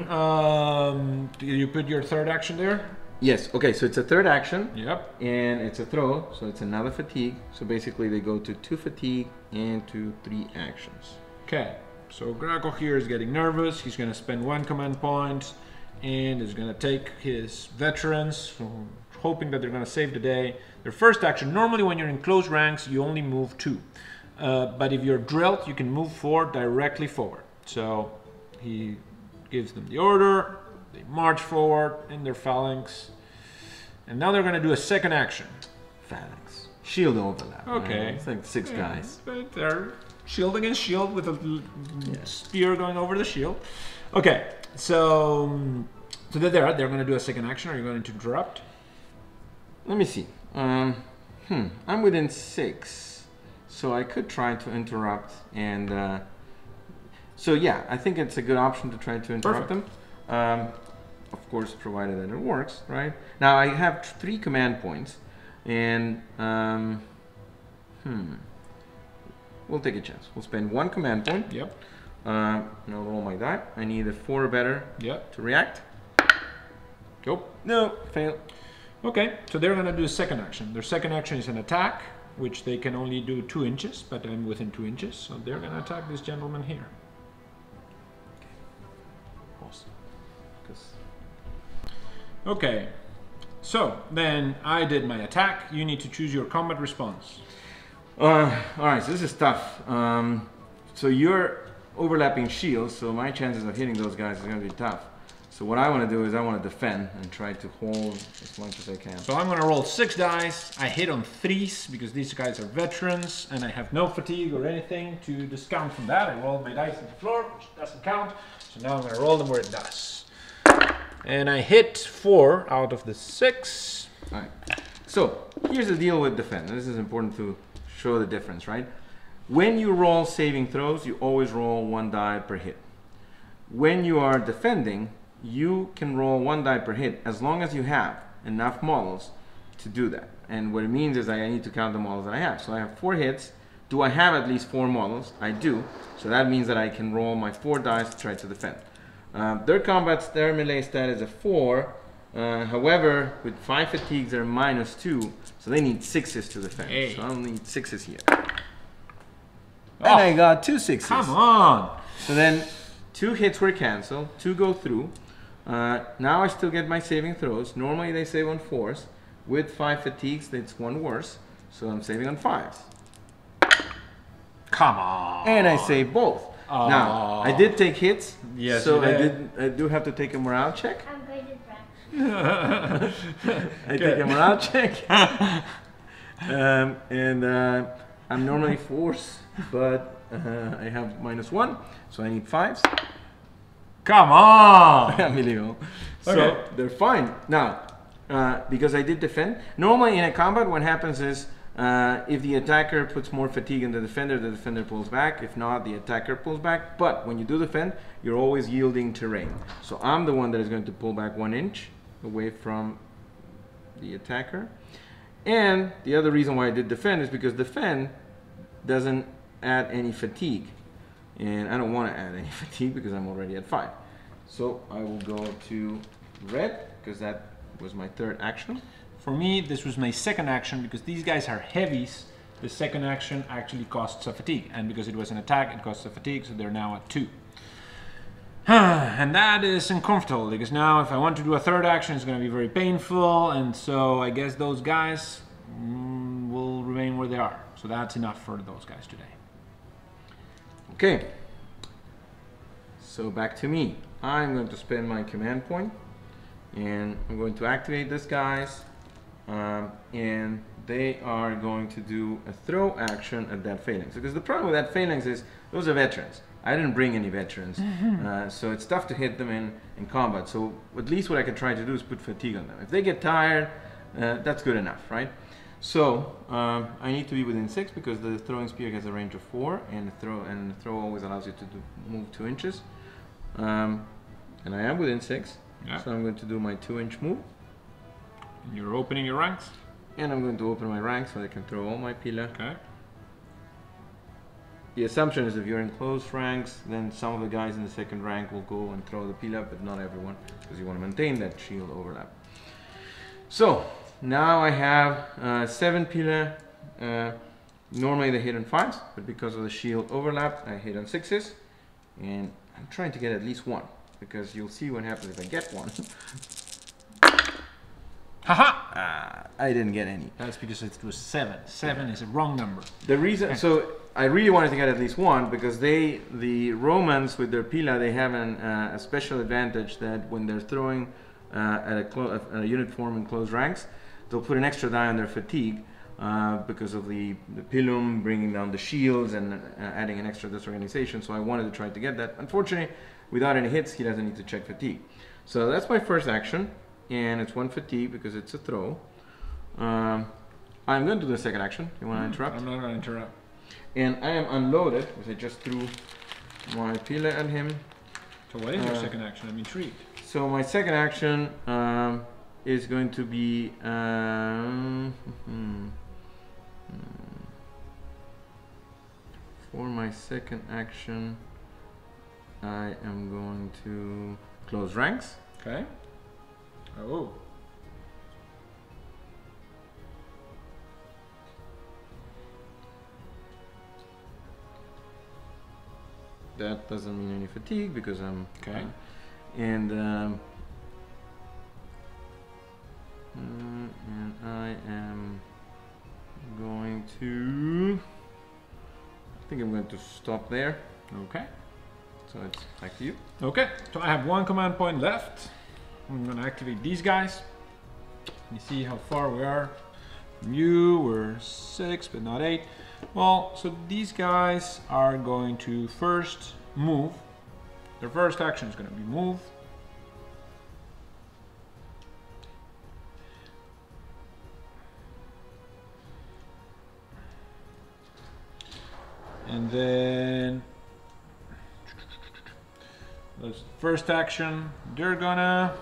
Do you put your 3rd action there? Yes, okay, so it's a 3rd action. Yep. And it's a throw, so it's another fatigue. So basically they go to 2 fatigue and to 3 actions. Okay, so Gracco here is getting nervous. He's gonna spend 1 command point and is gonna take his veterans, hoping that they're gonna save the day. Their 1st action, normally when you're in close ranks, you only move 2. But if you're drilled, you can move 4 directly forward. So he gives them the order. They march forward in their phalanx. And now they're going to do a 2nd action. Phalanx. Shield overlap. Okay. Right? It's like 6 guys. But they're shield against shield with a spear going over the shield. Okay. So they're there. They're going to do a 2nd action. Are you going to interrupt? Let me see. I'm within 6. So I could try to interrupt. And so, yeah, I think it's a good option to try to interrupt them. Of course, provided that it works, right? Now I have 3 command points, and we'll take a chance. We'll spend 1 command point. Yep. And I'll roll my die. I need a 4 or better. Yep. To react. Nope. No. Fail. Okay. So they're gonna do a 2nd action. Their 2nd action is an attack, which they can only do 2 inches, but I'm within 2 inches, so they're gonna attack this gentleman here. Okay, so then I did my attack. You need to choose your combat response. All right, so this is tough. So you're overlapping shields, so my chances of hitting those guys is going to be tough. So what I want to do is I want to defend and try to hold as much as I can. So I'm going to roll 6 dice. I hit on 3s because these guys are veterans and I have no fatigue or anything to discount from that. I rolled my dice on the floor, which doesn't count. So now I'm going to roll them where it does. And I hit 4 out of the 6. All right. So here's the deal with defense. This is important to show the difference, right? When you roll saving throws, you always roll 1 die per hit. When you are defending, you can roll 1 die per hit as long as you have enough models to do that. And what it means is I need to count the models that I have. So I have 4 hits. Do I have at least 4 models? I do. So that means that I can roll my 4 dice to try to defend. Their melee stat is a 4. However, with 5 fatigues, they're -2. So they need 6s to defend. Hey. So I only need 6s here. Oh. And I got 2 6s. Come on! So then 2 hits were canceled. 2 go through. Now I still get my saving throws. Normally they save on 4s. With 5 fatigues, that's 1 worse. So I'm saving on 5s. Come on. And I save both. Oh. Now, I did take hits. Yes, so I do have to take a morale check. I'm going to practice. I take a morale check. I'm normally 4s, but I have -1. So I need 5s. Come on! Unbelievable. Okay. So they're fine. Now, because I did defend, normally in a combat what happens is if the attacker puts more fatigue in the defender pulls back. If not, the attacker pulls back. But when you do defend, you're always yielding terrain. So I'm the one that is going to pull back 1 inch away from the attacker. And the other reason why I did defend is because defend doesn't add any fatigue. And I don't want to add any fatigue because I'm already at 5. So I will go to red because that was my 3rd action. For me, this was my 2nd action because these guys are heavies. The 2nd action actually costs a fatigue. And because it was an attack, it costs a fatigue, so they're now at 2. And that is uncomfortable because now if I want to do a 3rd action, it's going to be very painful. And so I guess those guys will remain where they are. So that's enough for those guys today. Okay, so back to me. I'm going to spend my command point and I'm going to activate these guys and they are going to do a throw action at that phalanx. Because the problem with that phalanx is those are veterans. I didn't bring any veterans, so it's tough to hit them in combat. So at least what I can try to do is put fatigue on them. If they get tired, that's good enough, right? So I need to be within 6 because the throwing spear has a range of 4, and the throw always allows you to move 2 inches. And I am within 6, yeah. So I'm going to do my 2-inch move. You're opening your ranks, and I'm going to open my ranks so I can throw all my pila. Okay. The assumption is if you're in close ranks, then some of the guys in the 2nd rank will go and throw the pila, but not everyone, because you want to maintain that shield overlap. So. Now I have 7 pila. Normally they hit on 5s, but because of the shield overlap, I hit on 6s. And I'm trying to get at least 1, because you'll see what happens if I get 1. Haha! I didn't get any. That's because it was 7. 7 is a wrong number. The reason, so I really wanted to get at least 1, because the Romans with their pila, they have a special advantage that when they're throwing at a unit form in close ranks, they'll put an extra die on their fatigue because of the pilum bringing down the shields and adding an extra disorganization. So I wanted to try to get that. Unfortunately, without any hits, he doesn't need to check fatigue. So that's my 1st action, and it's 1 fatigue because it's a throw. I'm going to do the 2nd action. You want to interrupt? I'm not going to interrupt. And I am unloaded because I just threw my pila at him. So what is your 2nd action? I'm intrigued. So my 2nd action is going to be for my 2nd action I am going to close ranks. Okay. Oh. That doesn't mean any fatigue because I'm okay. And I am going to. I think I'm going to stop there. Okay. So it's back to you. Okay, so I have one command point left. I'm gonna activate these guys. You see how far we are from you. We're 6, but not 8. Well, so these guys are going to first move. Their first action is gonna be move. And then the first action, they're gonna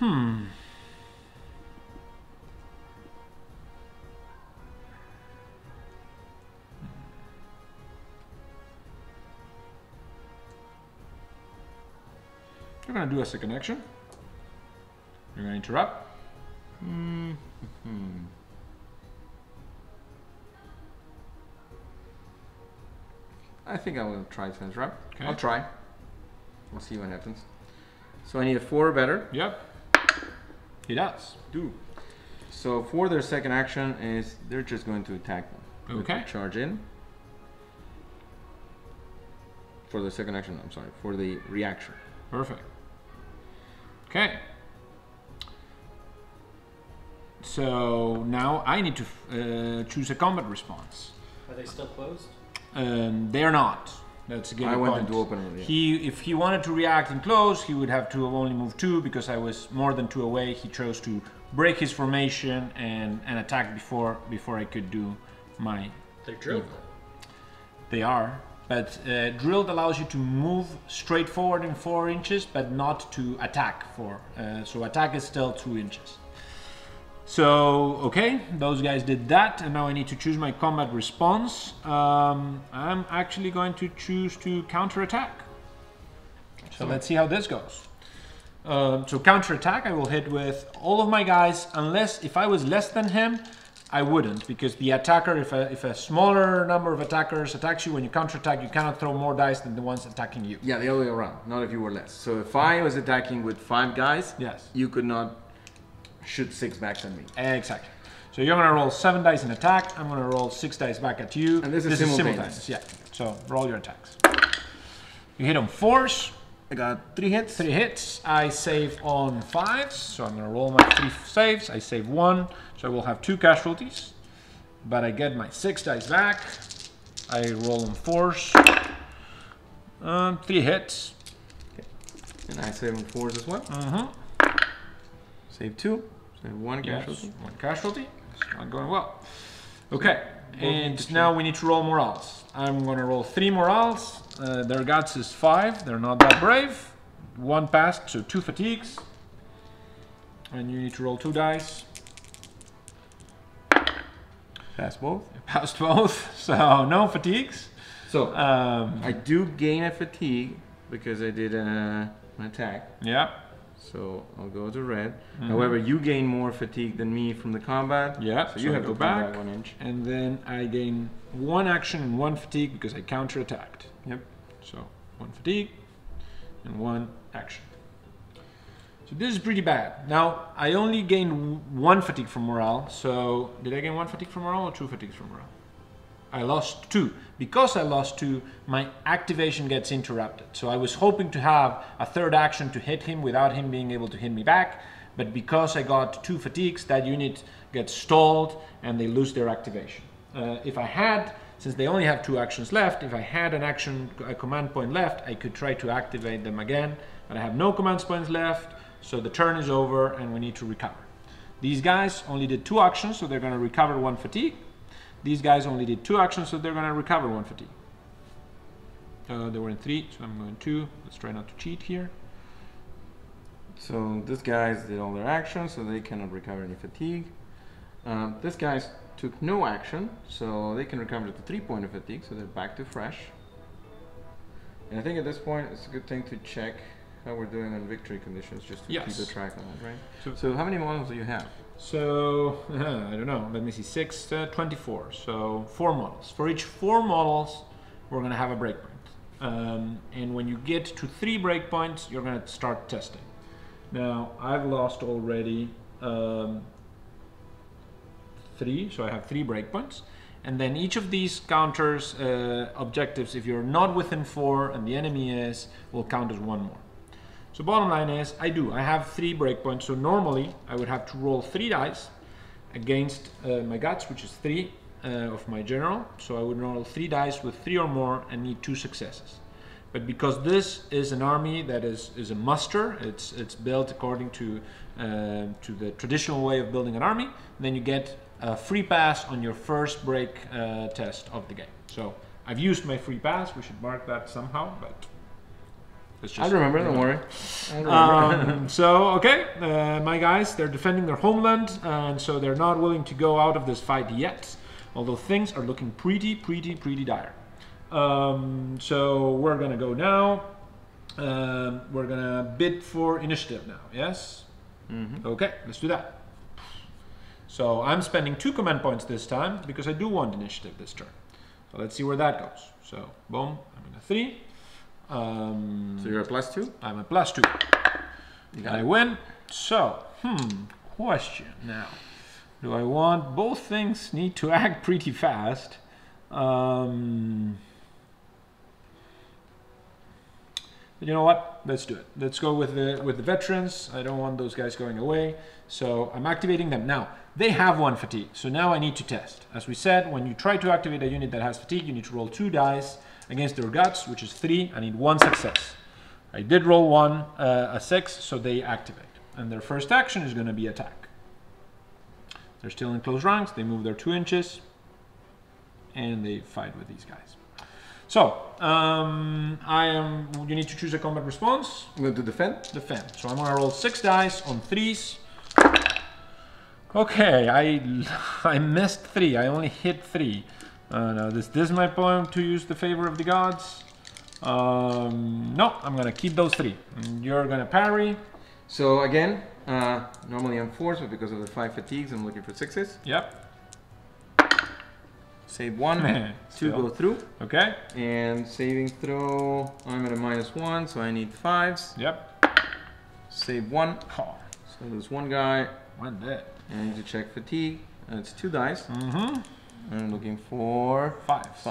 they're gonna do a second action. They're gonna interrupt. I think I will try to interrupt. Okay. I'll try. We'll see what happens. So I need a 4 or better. Yep. He does. Do. So for their second action is they're just going to attack them. Okay. Charge in. For the second action, I'm sorry, for the reaction. Perfect. Okay. So now I need to choose a combat response. Are they still closed? They're not. That's a good point. I wanted to open it. Yeah. If he wanted to react and close, he would have to have only moved 2 because I was more than 2 away. He chose to break his formation and attack before I could do my. They're drilled. They are, but drilled allows you to move straight forward in 4 inches, but not to attack for. So attack is still 2 inches. So, okay, those guys did that, and now I need to choose my combat response. I'm actually going to choose to counterattack. So let's see how this goes. So counterattack, I will hit with all of my guys, unless if I was less than him, I wouldn't, because the attacker, if a smaller number of attackers attacks you, when you counterattack, you cannot throw more dice than the ones attacking you. Yeah, the other way around, not if you were less. So if I was attacking with 5 guys, yes, you could not shoot 6 back at me. Exactly. So you're going to roll 7 dice in attack. I'm going to roll 6 dice back at you. And this is simultaneous. Yeah. So roll your attacks. You hit on 4s. I got 3 hits. 3 hits. I save on 5s. So I'm going to roll my 3 saves. I save 1. So I will have 2 casualties. But I get my 6 dice back. I roll on 4s. 3 hits. Okay. And I save on 4s as well. Save 2. And 1 casualty. Yes, 1 casualty. It's not going well. Okay, and now we need to roll morals. I'm going to roll 3 morals. Their guts is 5. They're not that brave. 1 passed, so 2 fatigues. And you need to roll 2 dice. Pass both. Pass both. So no fatigues. So I do gain a fatigue because I did an attack. Yeah. So I'll go to red. However, you gain more fatigue than me from the combat. Yeah, so you have to go back 1 inch. And then I gain 1 action and 1 fatigue because I counterattacked. Yep. So 1 fatigue and 1 action. So this is pretty bad. Now, I only gained 1 fatigue from morale. So did I gain 1 fatigue from morale or 2 fatigues from morale? I lost 2. Because I lost 2, my activation gets interrupted. So I was hoping to have a 3rd action to hit him without him being able to hit me back. But because I got 2 fatigues, that unit gets stalled and they lose their activation. If I had, since they only have 2 actions left, if I had a command point left, I could try to activate them again. But I have no command points left, so the turn is over and we need to recover. These guys only did 2 actions, so they're going to recover 1 fatigue. These guys only did 2 actions, so they're going to recover 1 fatigue. They were in 3, so I'm going 2. Let's try not to cheat here. So these guys did all their actions, so they cannot recover any fatigue. These guys took no action, so they can recover the 3 point of fatigue, so they're back to fresh. And I think at this point, it's a good thing to check how we're doing on victory conditions, just to keep a track on it, right? So how many models do you have? So, I don't know, let me see, 6, 24, so 4 models. For each 4 models, we're going to have a breakpoint. And when you get to 3 breakpoints, you're going to start testing. Now, I've lost already 3, so I have 3 breakpoints. And then each of these counters objectives, if you're not within 4 and the enemy is, will count as 1 more. So bottom line is, I have 3 breakpoints, so normally I would have to roll 3 dice against my guts, which is 3 of my general. So I would roll 3 dice with 3 or more and need 2 successes. But because this is an army that is a muster, it's built according to the traditional way of building an army, then you get a free pass on your first break test of the game. So I've used my free pass. We should mark that somehow, but it's just, I remember. Don't worry. I remember. So okay, my guys—they're defending their homeland, and so they're not willing to go out of this fight yet. Although things are looking pretty dire. So we're gonna go now. We're gonna bid for initiative now. Yes. Mm-hmm. Okay, let's do that. So I'm spending 2 command points this time because I do want initiative this turn. So let's see where that goes. So boom, I'm in a 3. So you're a +2. I'm a +2. And I win. So question now: do I want both things need to act pretty fast? You know what? Let's do it. Let's go with the veterans. I don't want those guys going away, so I'm activating them now. They have 1 fatigue, so now I need to test. As we said, when you try to activate a unit that has fatigue, you need to roll 2 dice against their guts, which is 3. I need 1 success. I did roll 1, a 6, so they activate. And their first action is going to be attack. They're still in close ranks. They move their 2 inches, and they fight with these guys. So, you need to choose a combat response. I'm going to defend. Defend. So I'm going to roll 6 dice on 3s. Okay, I missed 3. I only hit 3. No, this is my point to use the favor of the gods. No, I'm going to keep those 3. You're going to parry. So again, normally I'm 4s, but because of the 5 fatigues, I'm looking for 6s. Yep. Save 1, 2 go through. Okay. And saving throw, I'm at a -1, so I need 5s. Yep. Save 1. Oh. So there's 1 guy. 1 dead. And I need to check fatigue. And it's 2 dice. Mm-hmm. I'm looking for 5s.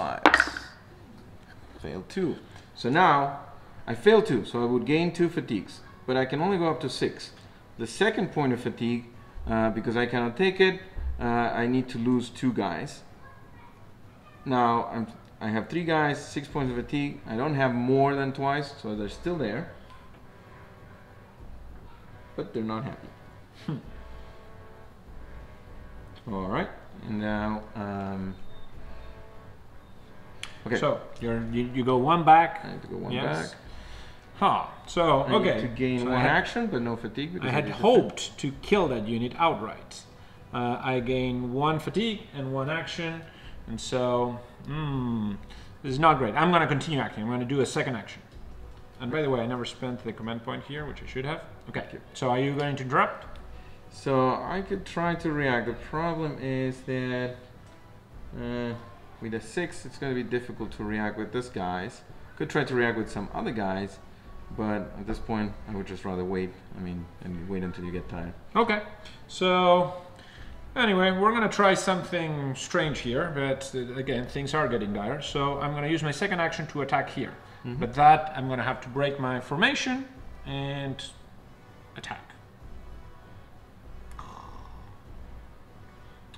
Failed 2. So now I failed 2, so I would gain 2 fatigues. But I can only go up to 6. The second point of fatigue, because I cannot take it, I need to lose 2 guys. Now, I have 3 guys, 6 points of fatigue. I don't have more than 2, so they're still there. But they're not happy. All right, and now, okay. So, you go 1 back. I have to go 1 back. Huh, so, okay. I need to gain 1 action, but no fatigue. Because I had hoped to kill that unit outright. I gain 1 fatigue and 1 action. And so, this is not great. I'm going to continue acting. I'm going to do a second action. And by the way, I never spent the command point here, which I should have. Okay. So are you going to interrupt? So I could try to react. The problem is that with a 6, it's going to be difficult to react with these guys. Could try to react with some other guys, but at this point, I would just rather wait. I mean, and wait until you get tired. Okay. So. Anyway, we're going to try something strange here, but again, things are getting dire. So I'm going to use my second action to attack here. Mm-hmm. But that, I'm going to have to break my formation and attack.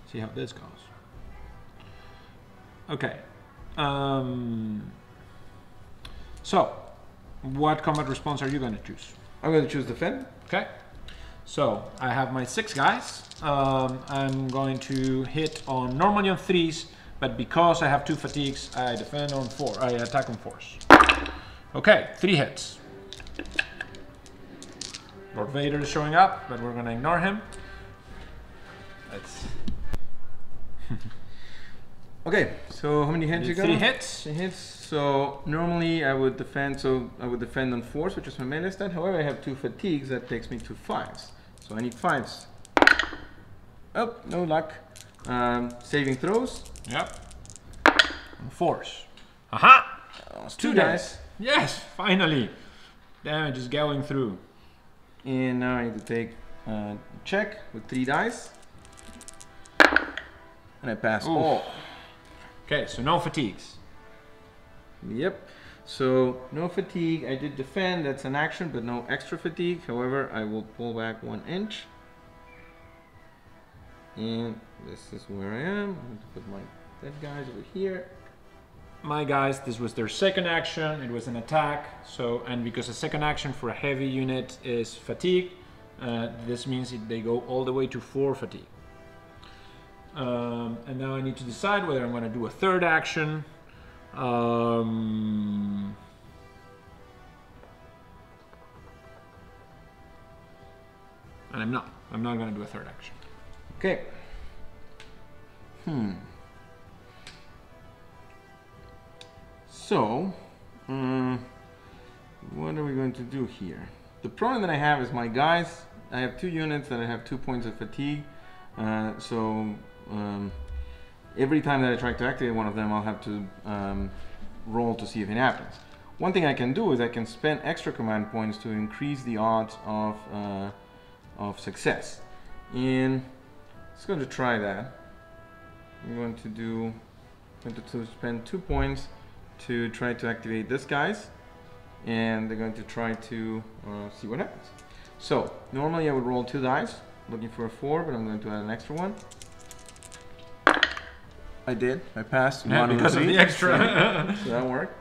See how this goes. Okay. So, what combat response are you going to choose? I'm going to choose defend. Okay. So, I have my 6 guys. I'm going to hit on normally on 3s, but because I have 2 fatigues, I defend on 4. I attack on 4s. Okay, 3 hits. Lord Vader is showing up, but we're going to ignore him. That's okay, so how many hits you got? 3 hits. 3 hits. So normally I would defend. So I would defend on 4s, which is my melee stat. However, I have 2 fatigues. That takes me to 5s. So I need 5s. Oh, no luck. Saving throws. Yep. And 4s. Aha! 2 dice. Yes, finally. Damage is going through. And now I need to take a check with 3 dice. And I pass all. Okay, so no fatigues. Yep. So no fatigue. I did defend. That's an action, but no extra fatigue. However, I will pull back 1 inch. And this is where I am. I'm going to put my dead guys over here. My guys, this was their second action. It was an attack. So, and because a second action for a heavy unit is fatigue, this means they go all the way to 4 fatigue. And now I need to decide whether I'm going to do a third action. And I'm not going to do a third action. Okay. So, what are we going to do here? The problem that I have is my guys, I have 2 units that I have 2 points of fatigue. Every time that I try to activate one of them, I'll have to roll to see if it happens. One thing I can do is I can spend extra command points to increase the odds of success. And it's going to try that. I'm going to spend 2 points to try to activate this guy's, and they're going to try to see what happens. So normally I would roll 2 dice, looking for a 4, but I'm going to add an extra 1. I did. I passed. Yeah, because of the extra. So that worked.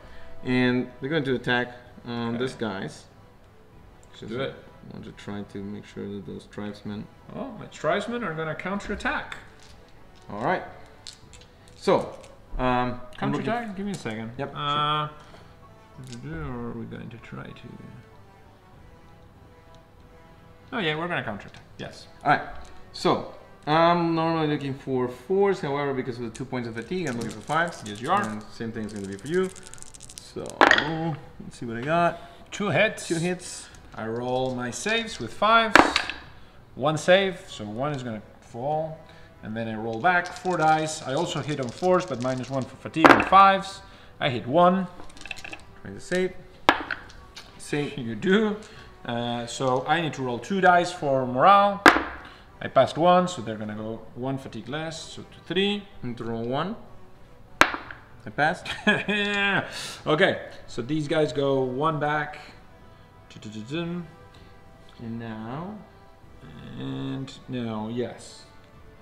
And they're going to attack this guy's. Let's do it. I want to try to make sure that those tribesmen. Oh, my tribesmen are going to counterattack. All right. So, counterattack? Give me a second. Yep. Sure. Or are we going to try to? Oh yeah, we're going to counterattack. Yes. All right. So. I'm normally looking for 4s, however, because of the 2 points of fatigue, I'm looking for 5s. Yes, you are. And same thing is going to be for you. So, let's see what I got. 2 hits. 2 hits. I roll my saves with 5s. 1 save, so 1 is going to fall. And then I roll back 4 dice. I also hit on 4s, but -1 for fatigue and 5s. I hit 1. Try to save. Save, you do. So I need to roll 2 dice for morale. I passed 1, so they're gonna go 1 fatigue less, so to 3. And to roll 1. I passed. Yeah. Okay, so these guys go 1 back. And now. And now, yes.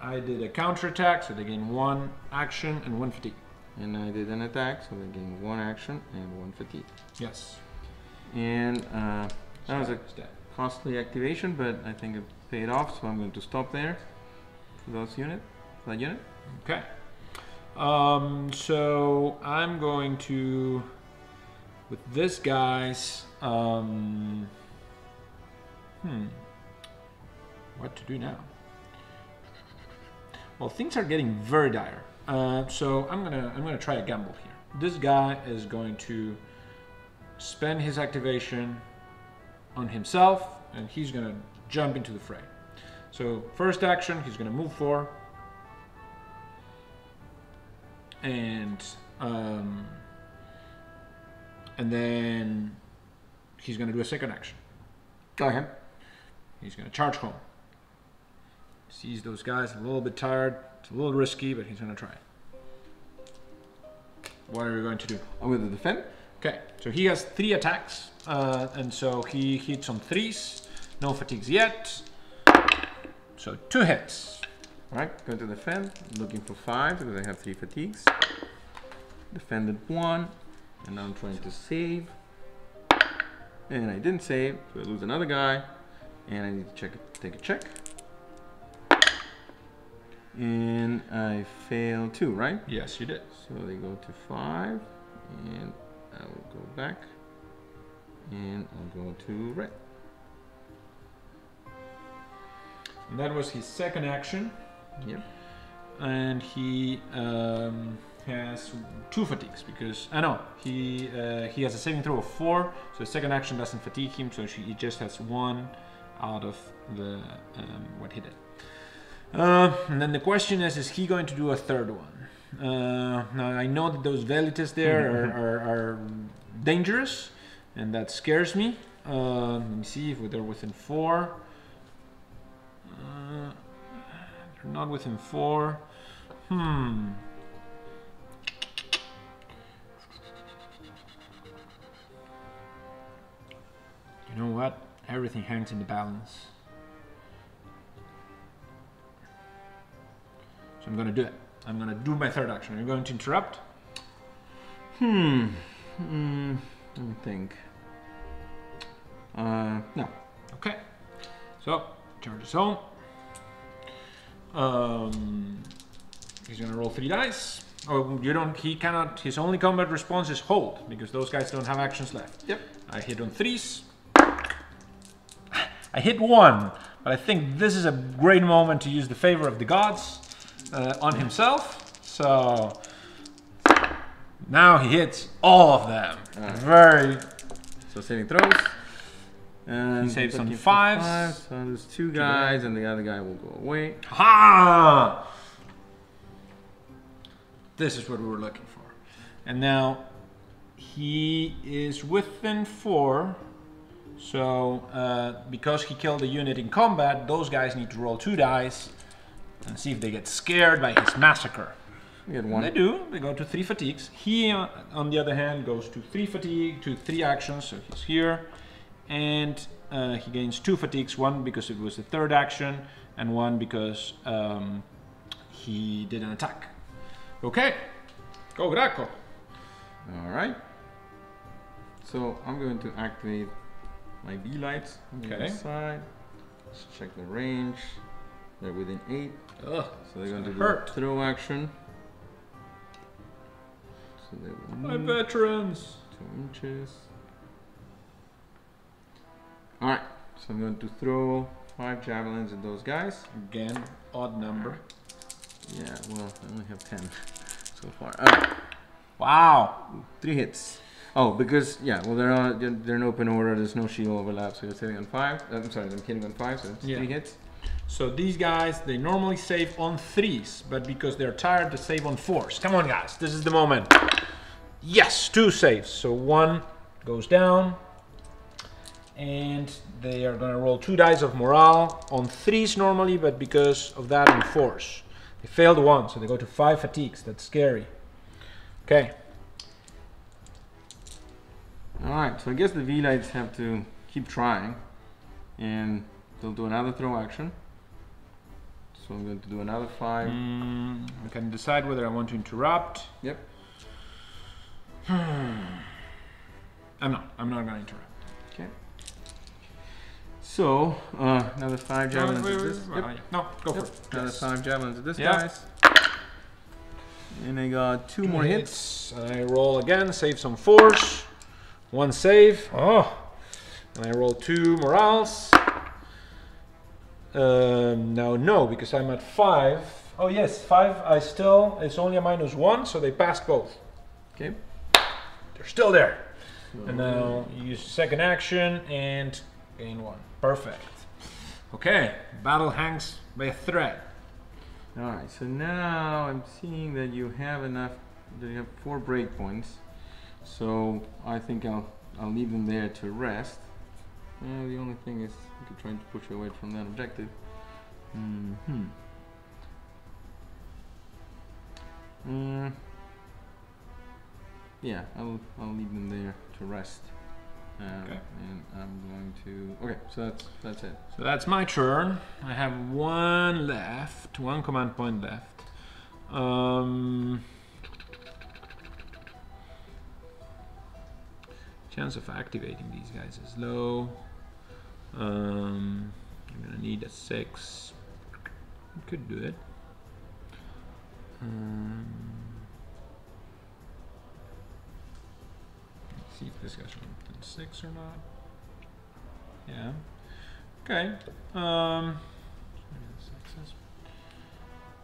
I did a counterattack, so they gain 1 action and 1 fatigue. And I did an attack, so they gain 1 action and 1 fatigue. Yes. And that was a costly activation, but I think it paid off, so I'm going to stop there for that unit. Okay. So I'm going to, with this guys, what to do now? Well, things are getting very dire. So I'm gonna try a gamble here. This guy is going to spend his activation on himself, and he's gonna jump into the fray. So first action, he's going to move 4, and then he's going to do a second action. Go ahead. He's going to charge home. Sees those guys a little bit tired. It's a little risky, but he's going to try it. What are we going to do? I'm going to defend. Okay. So he has 3 attacks, and so he hits on 3s. No fatigues yet. So 2 hits. All right, going to defend. Looking for 5s because I have 3 fatigues. Defended 1, and now I'm trying to save. And I didn't save, so I lose another guy. And I need to take a check. And I failed 2, right? Yes, you did. So they go to 5, and I will go back, and I'll go to red. And that was his second action. Yep. And he has 2 fatigues because he has a saving throw of 4, so the second action doesn't fatigue him, so he just has 1 out of the what he did. And then the question is he going to do a third one? Now I know that those Velites there are dangerous, and that scares me. Let me see if they're within 4. They're not within 4. You know what? Everything hangs in the balance. So I'm gonna do it. I'm gonna do my third action. Are you going to interrupt? Let me think. No. Okay. So, charge his own. He's gonna roll 3 dice. Oh, you don't, he cannot, his only combat response is hold, because those guys don't have actions left. Yep. I hit on 3s. I hit 1, but I think this is a great moment to use the favor of the gods on himself. So, now he hits all of them. Very... So saving throws. And he saves on 5s. So there's 2 guys, and the other guy will go away. Ha! This is what we were looking for. And now he is within 4. So because he killed a unit in combat, those guys need to roll 2 dice and see if they get scared by his massacre. Get 1. They do. They go to 3 fatigues. He, on the other hand, goes to 3 fatigue, to 3 actions. So he's here. And he gains 2 fatigues, 1 because it was the 3rd action, and 1 because he did an attack. Okay, go Gracco. All right. So I'm going to activate my Velites on the other side. Let's check the range. They're within 8. Ugh, so they're going to do a throw action. So they will move veterans. 2 inches. All right. So I'm going to throw 5 javelins at those guys. Again, odd number. Yeah, well, I only have 10 so far. Wow! 3 hits. Oh, because, yeah, well, they're in open order, there's no shield overlap, so you're hitting on 5. I'm sorry, I'm hitting on 5, so it's 3 hits. So these guys, they normally save on 3s, but because they're tired, they save on 4s. Come on, guys, this is the moment. Yes, 2 saves. So 1 goes down, and they are going to roll 2 dice of morale on 3s normally, but because of that, on 4s. They failed 1, so they go to 5 fatigues. That's scary. Okay. All right, so I guess the Velites have to keep trying, and they'll do another throw action. So I'm going to do another 5. I can decide whether I want to interrupt. Yep. I'm not going to interrupt. Okay. So, another 5 javelins at this. Go for it. Another 5 javelins at this guys. And I got 2 more hits. I roll again, save some 4s. 1 save. Oh. And I roll 2 morales. Now, no, because I'm at 5. Oh, yes, 5. It's only a -1, so they passed both. Okay. They're still there. So, and now you use the 2nd action and gain 1. Perfect. Okay, battle hangs by a thread. All right, so now I'm seeing that you have enough, that you have 4 breakpoints. So I think I'll leave them there to rest. And the only thing is, you could try to push away from that objective. Yeah, I'll leave them there to rest. Okay. And I'm going to... Okay, so that's it. So that's my turn. I have 1 left, 1 command point left. Chance of activating these guys is low. I'm going to need a 6. I could do it. Let's see if this guy's... 6 or not? Yeah. Okay.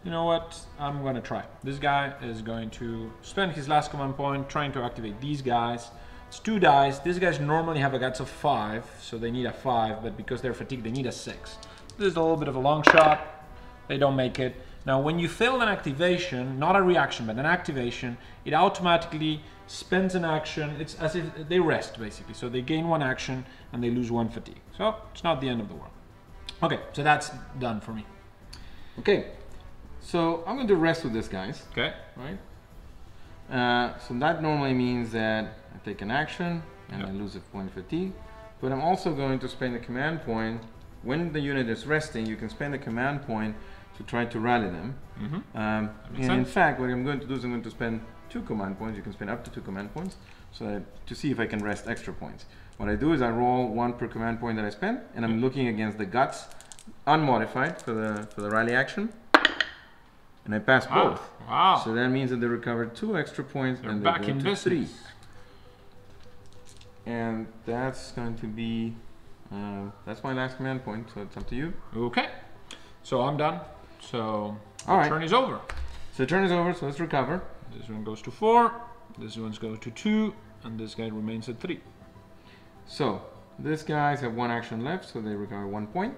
You know what? I'm going to try. This guy is going to spend his last command point trying to activate these guys. It's 2 dice. These guys normally have a guts of 5, so they need a 5, but because they're fatigued, they need a 6. This is a little bit of a long shot. They don't make it. Now, when you fail an activation, not a reaction, but an activation, it automatically spends an action. It's as if they rest, basically. So they gain 1 action and they lose 1 fatigue. So it's not the end of the world. Okay, so that's done for me. Okay, so I'm going to rest with this, guys. Okay. Right? So that normally means that I take an action and I lose a point fatigue. but I'm also going to spend a command point. When the unit is resting, you can spend a command point to try to rally them. Mm-hmm. In fact, what I'm going to do is I'm going to spend 2 command points. You can spend up to 2 command points so that, to see if I can rest extra points. What I do is I roll 1 per command point that I spend, and I'm looking against the guts, unmodified for the rally action, and I pass both. Wow! So that means that they recovered 2 extra points, they're and they back go in to business. 3. And that's going to be that's my last command point. So it's up to you. Okay. So I'm done. So the turn is over. So the turn is over. So let's recover. This one goes to 4. This one's going to 2, and this guy remains at 3. So these guys have 1 action left, so they recover 1 point.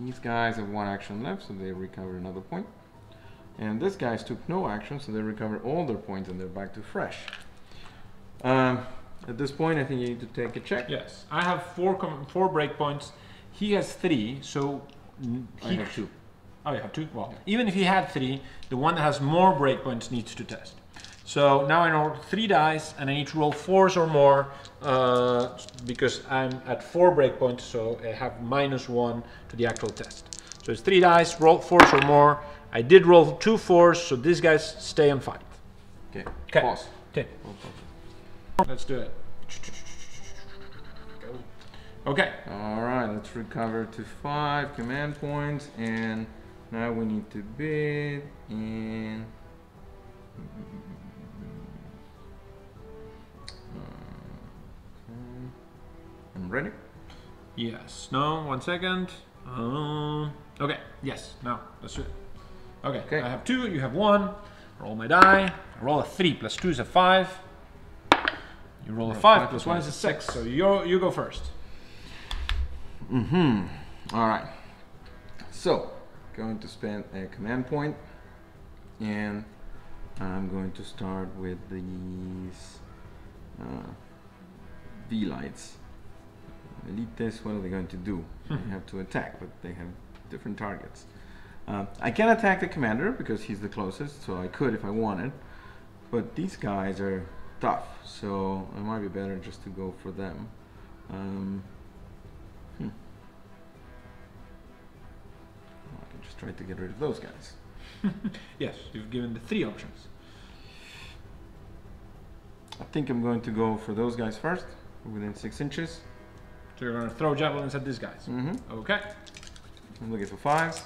These guys have 1 action left, so they recover another point. And these guys took no action, so they recover all their points, and they're back to fresh. At this point, I think you need to take a check. Yes, I have 4 break points. He has 3, so I have 2. Oh, you have 2? Well, yeah. Even if he had 3, the one that has more breakpoints needs to test. So now I roll 3 dice, and I need to roll 4s or more because I'm at 4 breakpoints, so I have -1 to the actual test. So it's 3 dice, roll 4s or more. I did roll 2 4s, so these guys stay on 5. Okay. Pause. Okay. Let's do it. Okay. All right. Let's recover to 5 command points, and now we need to bid in. I'm ready. Yes. No. 1 second. Okay. Yes. No. Let's do it. Okay. Okay. I have 2. You have 1. Roll my die. I roll a 3 plus 2 is a 5. You roll a 5 plus 1 is a 6. So you go first. All right. So going to spend a command point, and I'm going to start with these Velites. Velites, what are they going to do? They have to attack, but they have different targets. I can attack the commander because he's the closest, so I could if I wanted. But these guys are tough, so it might be better just to go for them. Well, I can just try to get rid of those guys. Yes, you've given the 3 options. I think I'm going to go for those guys first, within 6 inches. So you're going to throw javelins at these guys? Mm-hmm. Okay. I'm looking for 5s.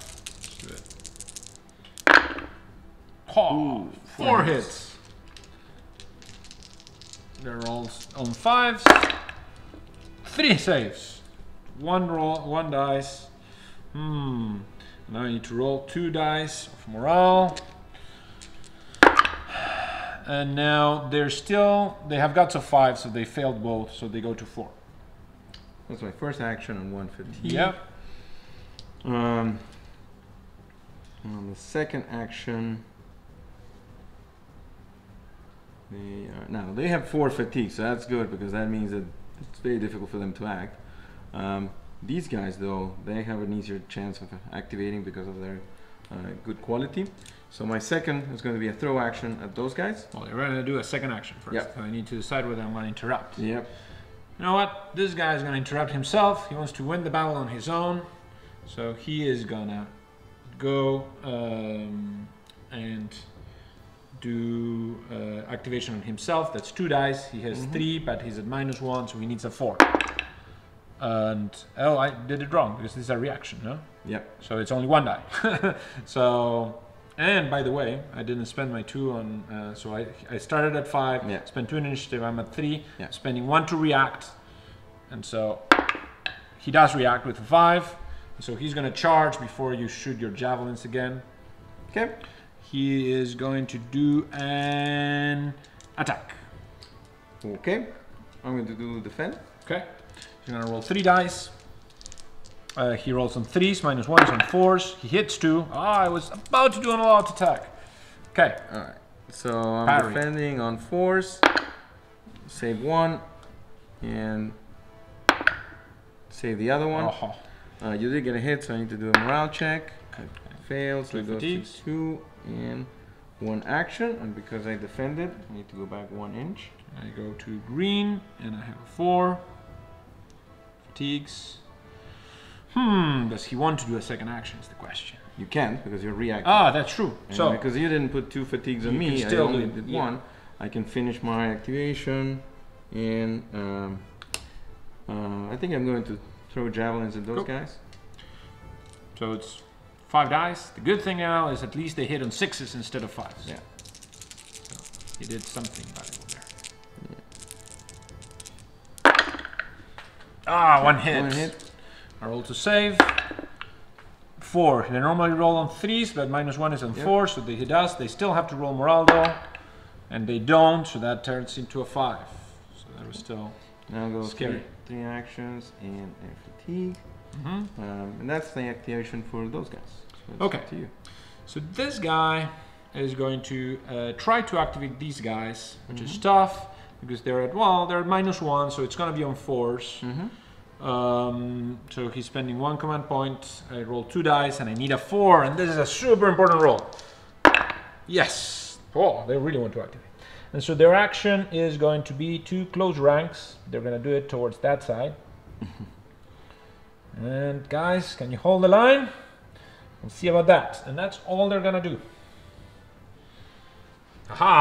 Let's do it. Oh, 4 hits. They're all on 5s. 3 saves. 1 roll, 1 dice. Now I need to roll 2 dice of morale. And now they have guts of 5, so they failed both, so they go to 4. That's my first action on 115. Yep. On the second action, now they have 4 fatigue, so that's good because that means that it's very difficult for them to act. These guys, though, they have an easier chance of activating because of their good quality. So my second is going to be a throw action at those guys. Well, you're going to do a second action first. Yep. So I need to decide whether I'm going to interrupt. Yep. You know what? This guy is going to interrupt himself. He wants to win the battle on his own. So he is going to go and do activation on himself. That's 2 dice. He has 3, but he's at -1, so he needs a 4. And oh, I did it wrong because this is a reaction, no? Yep. So it's only 1 die. So, and by the way, I didn't spend my 2 on. So I started at 5. Yeah. Spent 2 in initiative. I'm at 3. Yeah. Spending 1 to react, and so he does react with a 5. So he's going to charge before you shoot your javelins again. Okay. He is going to do an attack. Okay. I'm going to do defend. Okay. He's going to roll 3 dice. He rolls on 3s, -1s on 4s. He hits 2. Ah, I was about to do an all-out attack. Okay. All right. So I'm defending on 4s. Save 1. And save the other one. You did get a hit, so I need to do a morale check. Okay. Fails, so it goes to 2 and 1 action. And because I defended, I need to go back 1 inch. I go to green, and I have a 4. fatigues. Does he want to do a second action is the question. You can't, because you're reacting. Ah, that's true. And so because you didn't put two fatigues on me, I only did one. I can finish my activation, and I think I'm going to throw javelins at those guys. So it's 5 dice. The good thing now is at least they hit on 6s instead of 5s. Yeah. So he did something valuable there. Yeah. Ah, one hit. One hit. I roll to save. 4. They normally roll on 3s, but -1 is on 4, so they hit us. They still have to roll morale though. And they don't, so that turns into a 5. So that was still scary. Three actions and fatigue. And that's the activation for those guys. So okay. To you. So this guy is going to try to activate these guys, which is tough because they're at they're at -1, so it's going to be on 4s. So he's spending 1 command point. I roll 2 dice, and I need a 4, and this is a super important roll. Yes. Oh, they really want to activate. And so their action is going to be to close ranks. They're going to do it towards that side. And guys, can you hold the line? We'll see about that. And that's all they're going to do. Aha!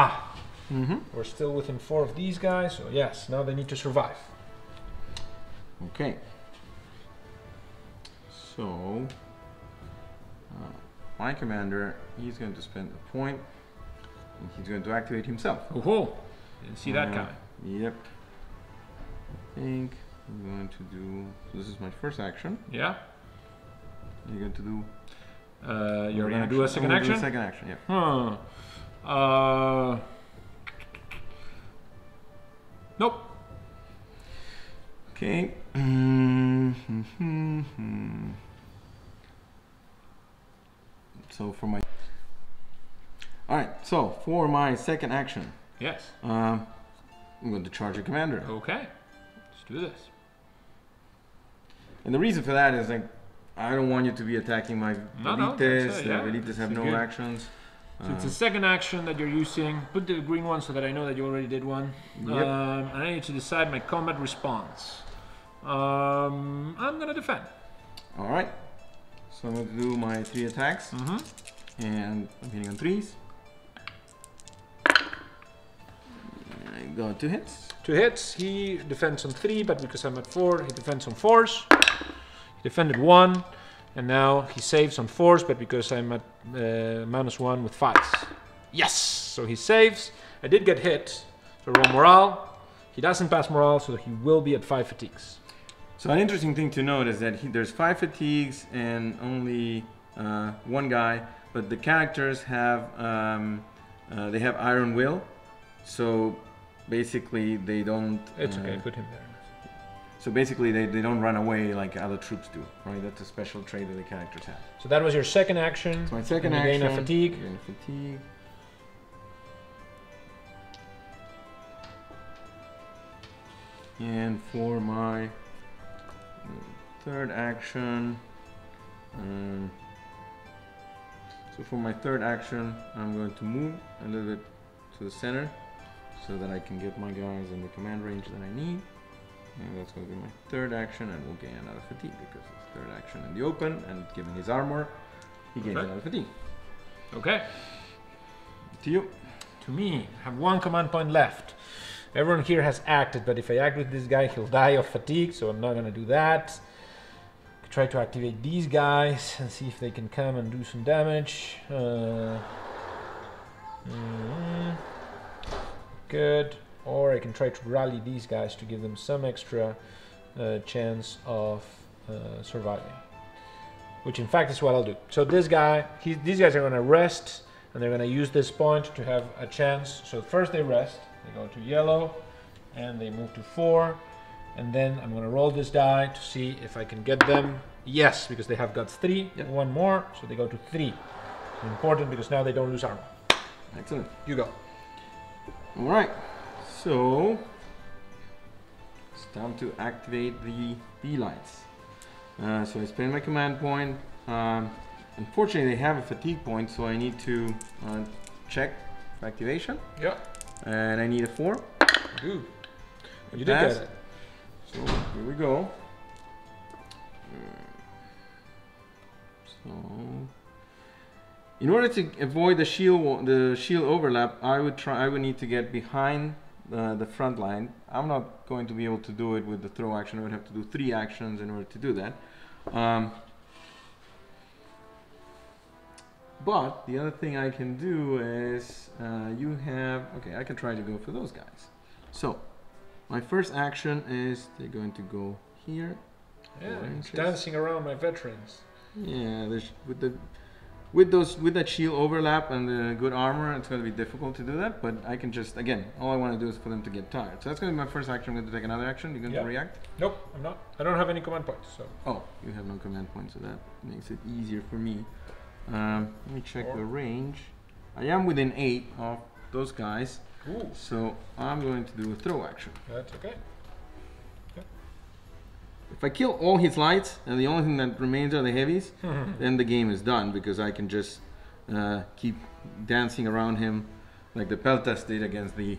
We're still within 4 of these guys. So yes, now they need to survive. Okay. So, my commander, he's going to spend a point. And he's going to activate himself. Oh, didn't see that guy. Yep. I think I'm going to do. So this is my first action. Yeah. You're going to do. You're going to do a second action. Do a second action. Yeah. Nope. Okay. So for my. All right, so for my second action, yes, I'm going to charge a commander. Okay, let's do this. And the reason for that is, like, I don't want you to be attacking my Velites. The Velites have no actions. So it's a second action that you're using. Put the green one so that I know that you already did one. And I need to decide my combat response. I'm going to defend. All right, so I'm going to do my 3 attacks. And I'm hitting on 3s. I got 2 hits. 2 hits. He defends on 3, but because I'm at 4, he defends on 4s. He defended 1, and now he saves on 4s, but because I'm at -1 with 5s. Yes! So he saves. I did get hit, so roll morale. He doesn't pass morale, so he will be at 5 fatigues. So an interesting thing to note is that there's 5 fatigues and only 1 guy, but the characters have, they have iron will. So basically they don't... It's okay, put him there. So basically they don't run away like other troops do, right? That's a special trait that the characters have. So that was your second action. It's my second action. Gain a fatigue. Gain a fatigue. And for my third action... So for my third action, I'm going to move a little bit to the center so that I can get my guys in the command range that I need. And that's going to be my third action, and we'll gain another fatigue because it's third action in the open, and given his armor, he gains another fatigue. Okay. To you. To me. I have 1 command point left. Everyone here has acted, but if I act with this guy, he'll die of fatigue, so I'm not going to do that. Try to activate these guys and see if they can come and do some damage. Good. Or I can try to rally these guys to give them some extra chance of surviving, which in fact is what I'll do. So this guy, these guys are going to rest, and they're going to use this point to have a chance. So first they rest, they go to yellow, and they move to 4. And then I'm going to roll this die to see if I can get them. Yes, because they have guts 3. Yep. 1 more, so they go to 3. It's important because now they don't lose armor. Excellent. You go. All right. So it's time to activate the Velites. So I spend my command point. Unfortunately, they have a fatigue point, so I need to check for activation. Yeah. And I need a 4. Ooh. You did get it. So here we go. So, in order to avoid the shield overlap, I would need to get behind the front line. I'm not going to be able to do it with the throw action. I would have to do 3 actions in order to do that. But the other thing I can do is okay, I can try to go for those guys. So my first action is they're going to go here. Yeah, dancing around my veterans. Yeah, with that shield overlap and the good armor, it's going to be difficult to do that, but I can just, again, all I want to do is for them to get tired. So that's going to be my first action. I'm going to take another action. You're going to react? Nope, I'm not. I don't have any command points, so. Oh, you have no command points, so that makes it easier for me. Let me check the range. I am within 8 of those guys. Ooh. So I'm going to do a throw action. That's okay. If I kill all his lights, and the only thing that remains are the heavies, then the game is done, because I can just keep dancing around him like the Peltas did against the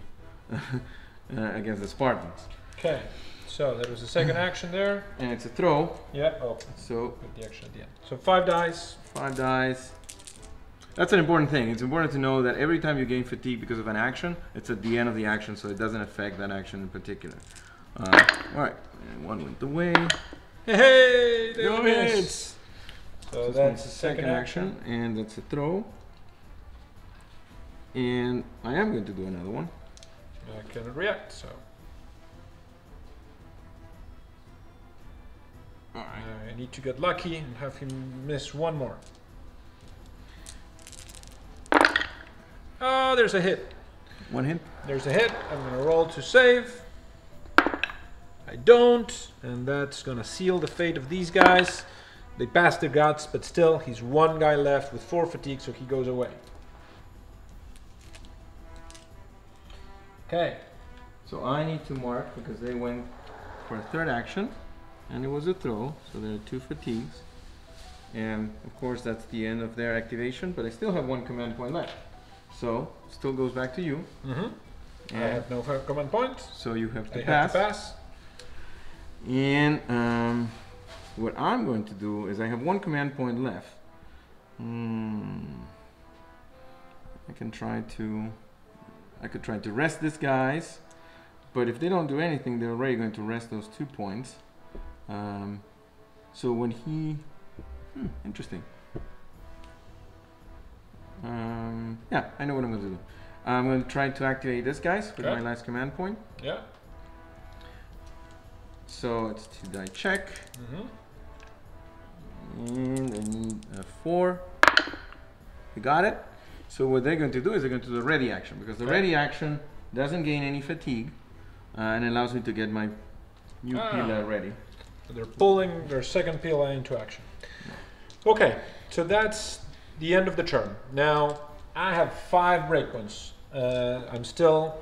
Spartans. Okay, so there was a second action there. And it's a throw. Yeah, oh, so with the action at the end. So 5 dice. 5 dice. That's an important thing. It's important to know that every time you gain fatigue because of an action, it's at the end of the action, so it doesn't affect that action in particular. Alright, and one went away. Hey, they no miss! So that's the second action, and that's a throw. And I am going to do another one. I cannot react, so. Alright. I need to get lucky and have him miss one more. Oh, there's a hit. One hit? There's a hit. I'm going to roll to save. I don't, and that's gonna seal the fate of these guys. They passed their guts, but still, he's one guy left with 4 fatigue, so he goes away. Okay. So I need to mark, because they went for a third action, and it was a throw, so there are 2 fatigues. And of course, that's the end of their activation, but I still have 1 command point left. So, it still goes back to you. And I have no command point. So you have to pass. And what I'm going to do is I have 1 command point left. I can try to, rest these guys, but if they don't do anything, they're already going to rest those 2 points. So when he, interesting. Yeah, I know what I'm going to do. I'm going to try to activate these guys with my last command point. Yeah. So it's 2 die check, and I need a 4. You got it. So what they're going to do is they're going to do a ready action, because the ready action doesn't gain any fatigue, and allows me to get my new pila ready. So they're pulling their second pila into action. Okay, so that's the end of the turn. Now I have 5 break points. I'm still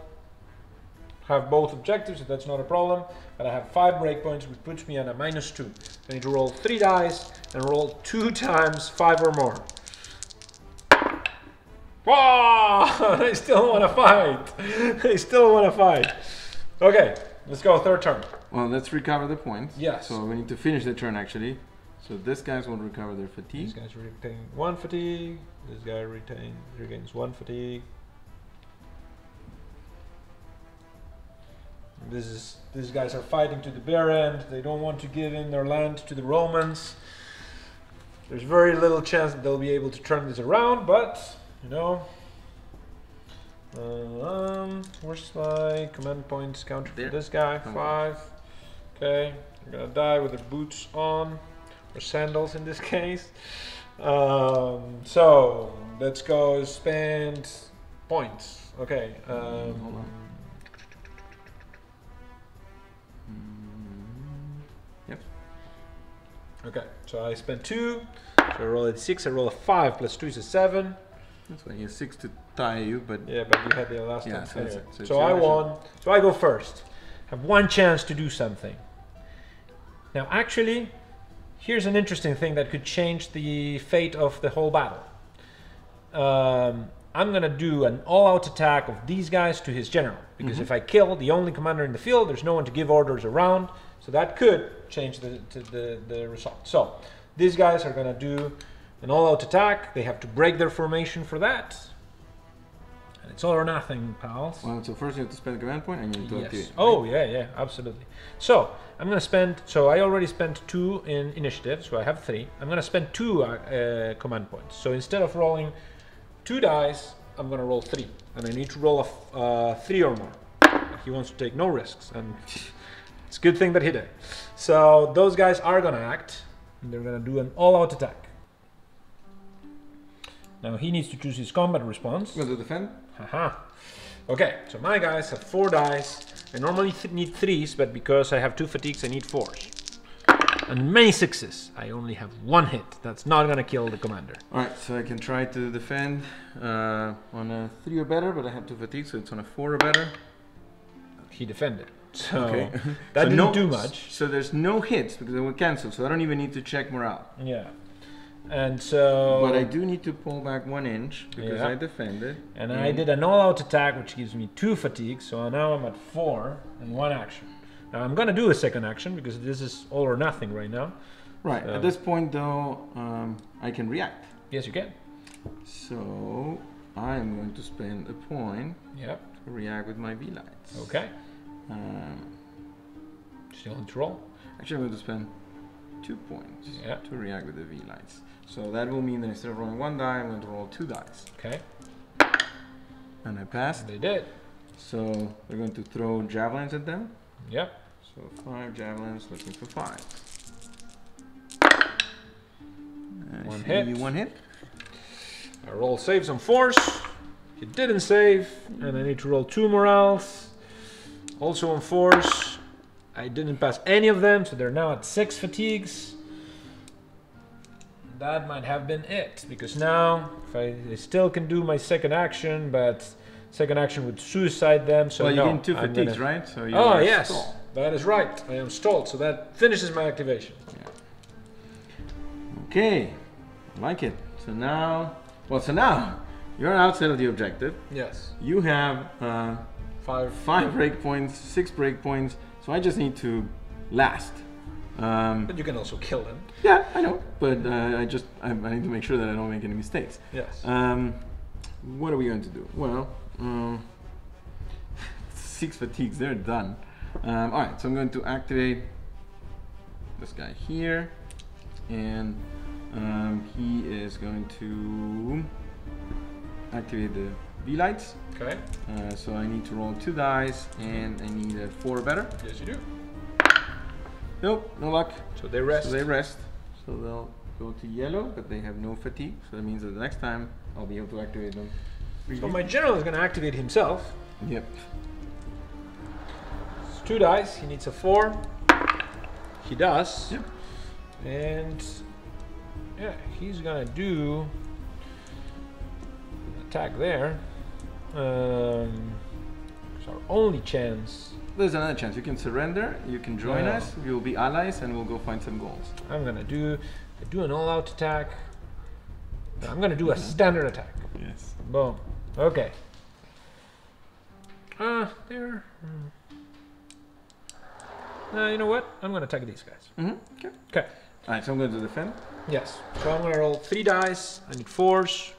have both objectives, so that's not a problem. But I have 5 breakpoints, which puts me on a -2. I need to roll 3 dice and roll 2 times 5 or more. Wow! They still want to fight. Okay, let's go third turn. Well, let's recover the points. Yes. So we need to finish the turn actually. So this guys will recover their fatigue. These guys retain 1 fatigue. This guy regains 1 fatigue. These guys are fighting to the bare end. They don't want to give in their land to the Romans. There's very little chance that they'll be able to turn this around, but, you know... where's my command points counter for this guy? 5. Okay, they're gonna die with their boots on, or sandals in this case. So, let's go spend points. Okay, hold on. Okay, so I spent 2, so I roll at 6, I roll a 5, plus 2 is a 7. That's why you have 6 to tie you, but... Yeah, but you had the last one. So, so I won, so I go first. I have 1 chance to do something. Now actually, here's an interesting thing that could change the fate of the whole battle. I'm gonna do an all-out attack of these guys to his general, because if I kill the only commander in the field, there's no one to give orders around, So that could change the result. So these guys are going to do an all-out attack. They have to break their formation for that. And it's all or nothing, pals. Well, so first you have to spend a command point and you need to activate. Oh, right? yeah, absolutely. So I'm going to spend, so I already spent 2 in initiative, so I have 3. I'm going to spend 2 command points. So instead of rolling 2 dice, I'm going to roll 3. And I need to roll a 3 or more. He wants to take no risks. And it's a good thing that he did. So those guys are going to act. And they're going to do an all-out attack. Now he needs to choose his combat response. Will they defend? Haha. Okay, so my guys have 4 dice. I normally need 3s, but because I have 2 fatigues, I need 4s. And many 6s. I only have 1 hit. That's not going to kill the commander. Alright, so I can try to defend on a 3 or better, but I have 2 fatigues, so it's on a 4 or better. He defended. So okay. That didn't do much. So there's no hits because they were cancelled, so I don't even need to check morale. Yeah. And so... But I do need to pull back 1 inch because I defended. And I did an all-out attack, which gives me 2 fatigue. So now I'm at 4 and 1 action. Now I'm going to do a second action because this is all or nothing right now. Right. So at this point, though, I can react. Yes, you can. So I'm going to spend a point to react with my Velites. Okay. Still in troll. Actually, I'm going to spend 2 points to react with the Velites. So that will mean that instead of rolling 1 die, I'm going to roll 2 dice. Okay. And I passed. They did. So we're going to throw javelins at them. Yep. So 5 javelins, looking for 5. 1 hit. 1 hit. I roll saves on force. It didn't save, and I need to roll 2 morales. Also on force. I didn't pass any of them, so they're now at 6 fatigues. That might have been it, because now if I still can do my second action, but second action would suicide them. So well, no, you gain 2 fatigues, right? So you yes, stalled. That is right. I am stalled, so that finishes my activation. Yeah. Okay, I like it. So now, you're outside of the objective. Yes. You have 5 breakpoints, 6 breakpoints. So I just need to last. But you can also kill them. Yeah, I know. But I need to make sure that I don't make any mistakes. Yes. What are we going to do? Well, 6 fatigues, they're done. All right, so I'm going to activate this guy here. And he is going to activate the Velites. Okay. So I need to roll 2 dice, and I need a 4 or better. Yes, you do. Nope, no luck. So they rest. So they'll go to yellow, but they have no fatigue. So that means that the next time I'll be able to activate them. So my general is going to activate himself. Yep. It's 2 dice. He needs a 4. He does. Yep. And yeah, he's going to do an attack there. It's our only chance. There's another chance. You can surrender, you can join us, we'll be allies, and we'll go find some goals. I'm going to do an all-out attack. I'm going to do a standard attack. Yes. Boom. Okay. You know what? I'm going to attack these guys. Mm-hmm. Okay. All right, so I'm going to defend. Yes. So I'm going to roll 3 dice. I need 4s.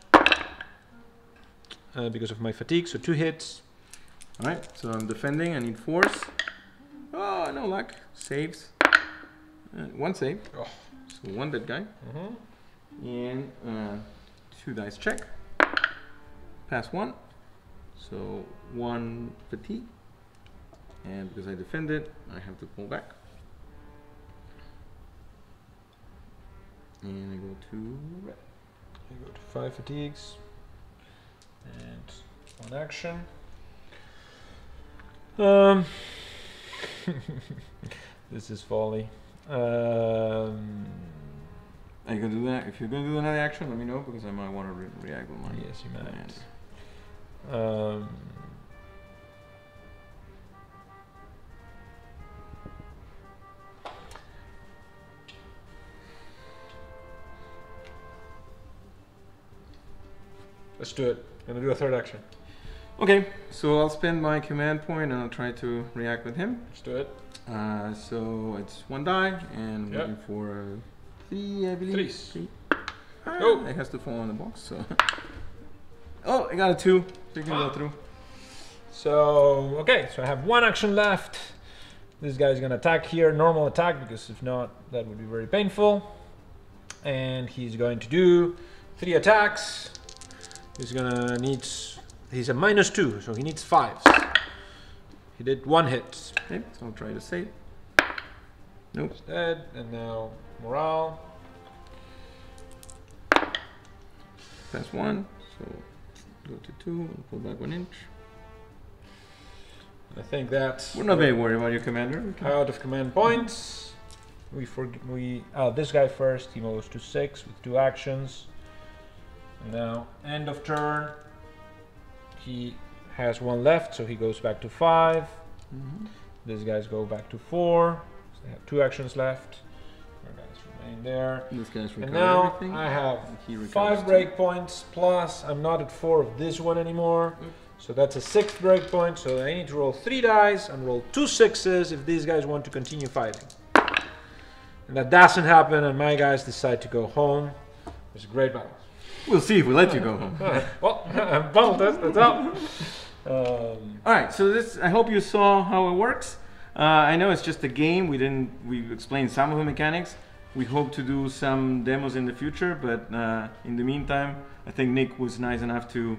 Because of my fatigue, so 2 hits. All right, so I'm defending. I need 4s. Oh, no luck. Saves. 1 save. Oh. So 1 dead guy. Mm-hmm. And 2 dice check. Pass 1. So 1 fatigue. And because I defended, I have to pull back. And I go to red. I go to 5 fatigues. And 1 action. This is folly. Are you gonna do that? If you're gonna do another action, let me know because I might want to react with mine. Yes, you might. Let's do it. I'm gonna do a third action. Okay, so I'll spend my command point and I'll try to react with him. Let's do it. So it's one die, and I'm looking for three, I believe. Three. Ah, oh. It has to fall on the box, so. Oh, I got a 2, so you can go through. So, okay, so I have one action left. This guy's gonna attack here, normal attack, because if not, that would be very painful. And he's going to do 3 attacks. He's gonna need, he's a -2, so he needs 5s. He did 1 hit. Okay, so I'll try to save. Nope. He's dead, and now morale. That's 1. So go to 2 and pull back 1 inch. I think that's. We're not very worried about your commander. Okay. Out of command points. Oh, this guy first. He moves to 6 with 2 actions. And now end of turn. He has 1 left, so he goes back to 5. Mm-hmm. These guys go back to 4. So they have 2 actions left. There. This guy's and now everything. I have 5 breakpoints plus I'm not at 4 of this one anymore. Yep. So that's a 6th breakpoint. So I need to roll 3 dice and roll 2 6s if these guys want to continue fighting. And that doesn't happen and my guys decide to go home. It was a great battle. We'll see if we let you go home. Well, I'm bottle test, that's all. Alright, so this I hope you saw how it works. I know it's just a game. We explained some of the mechanics. We hope to do some demos in the future, but in the meantime, I think Nick was nice enough to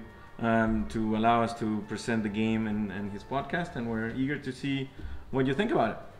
allow us to present the game and his podcast, and we're eager to see what you think about it.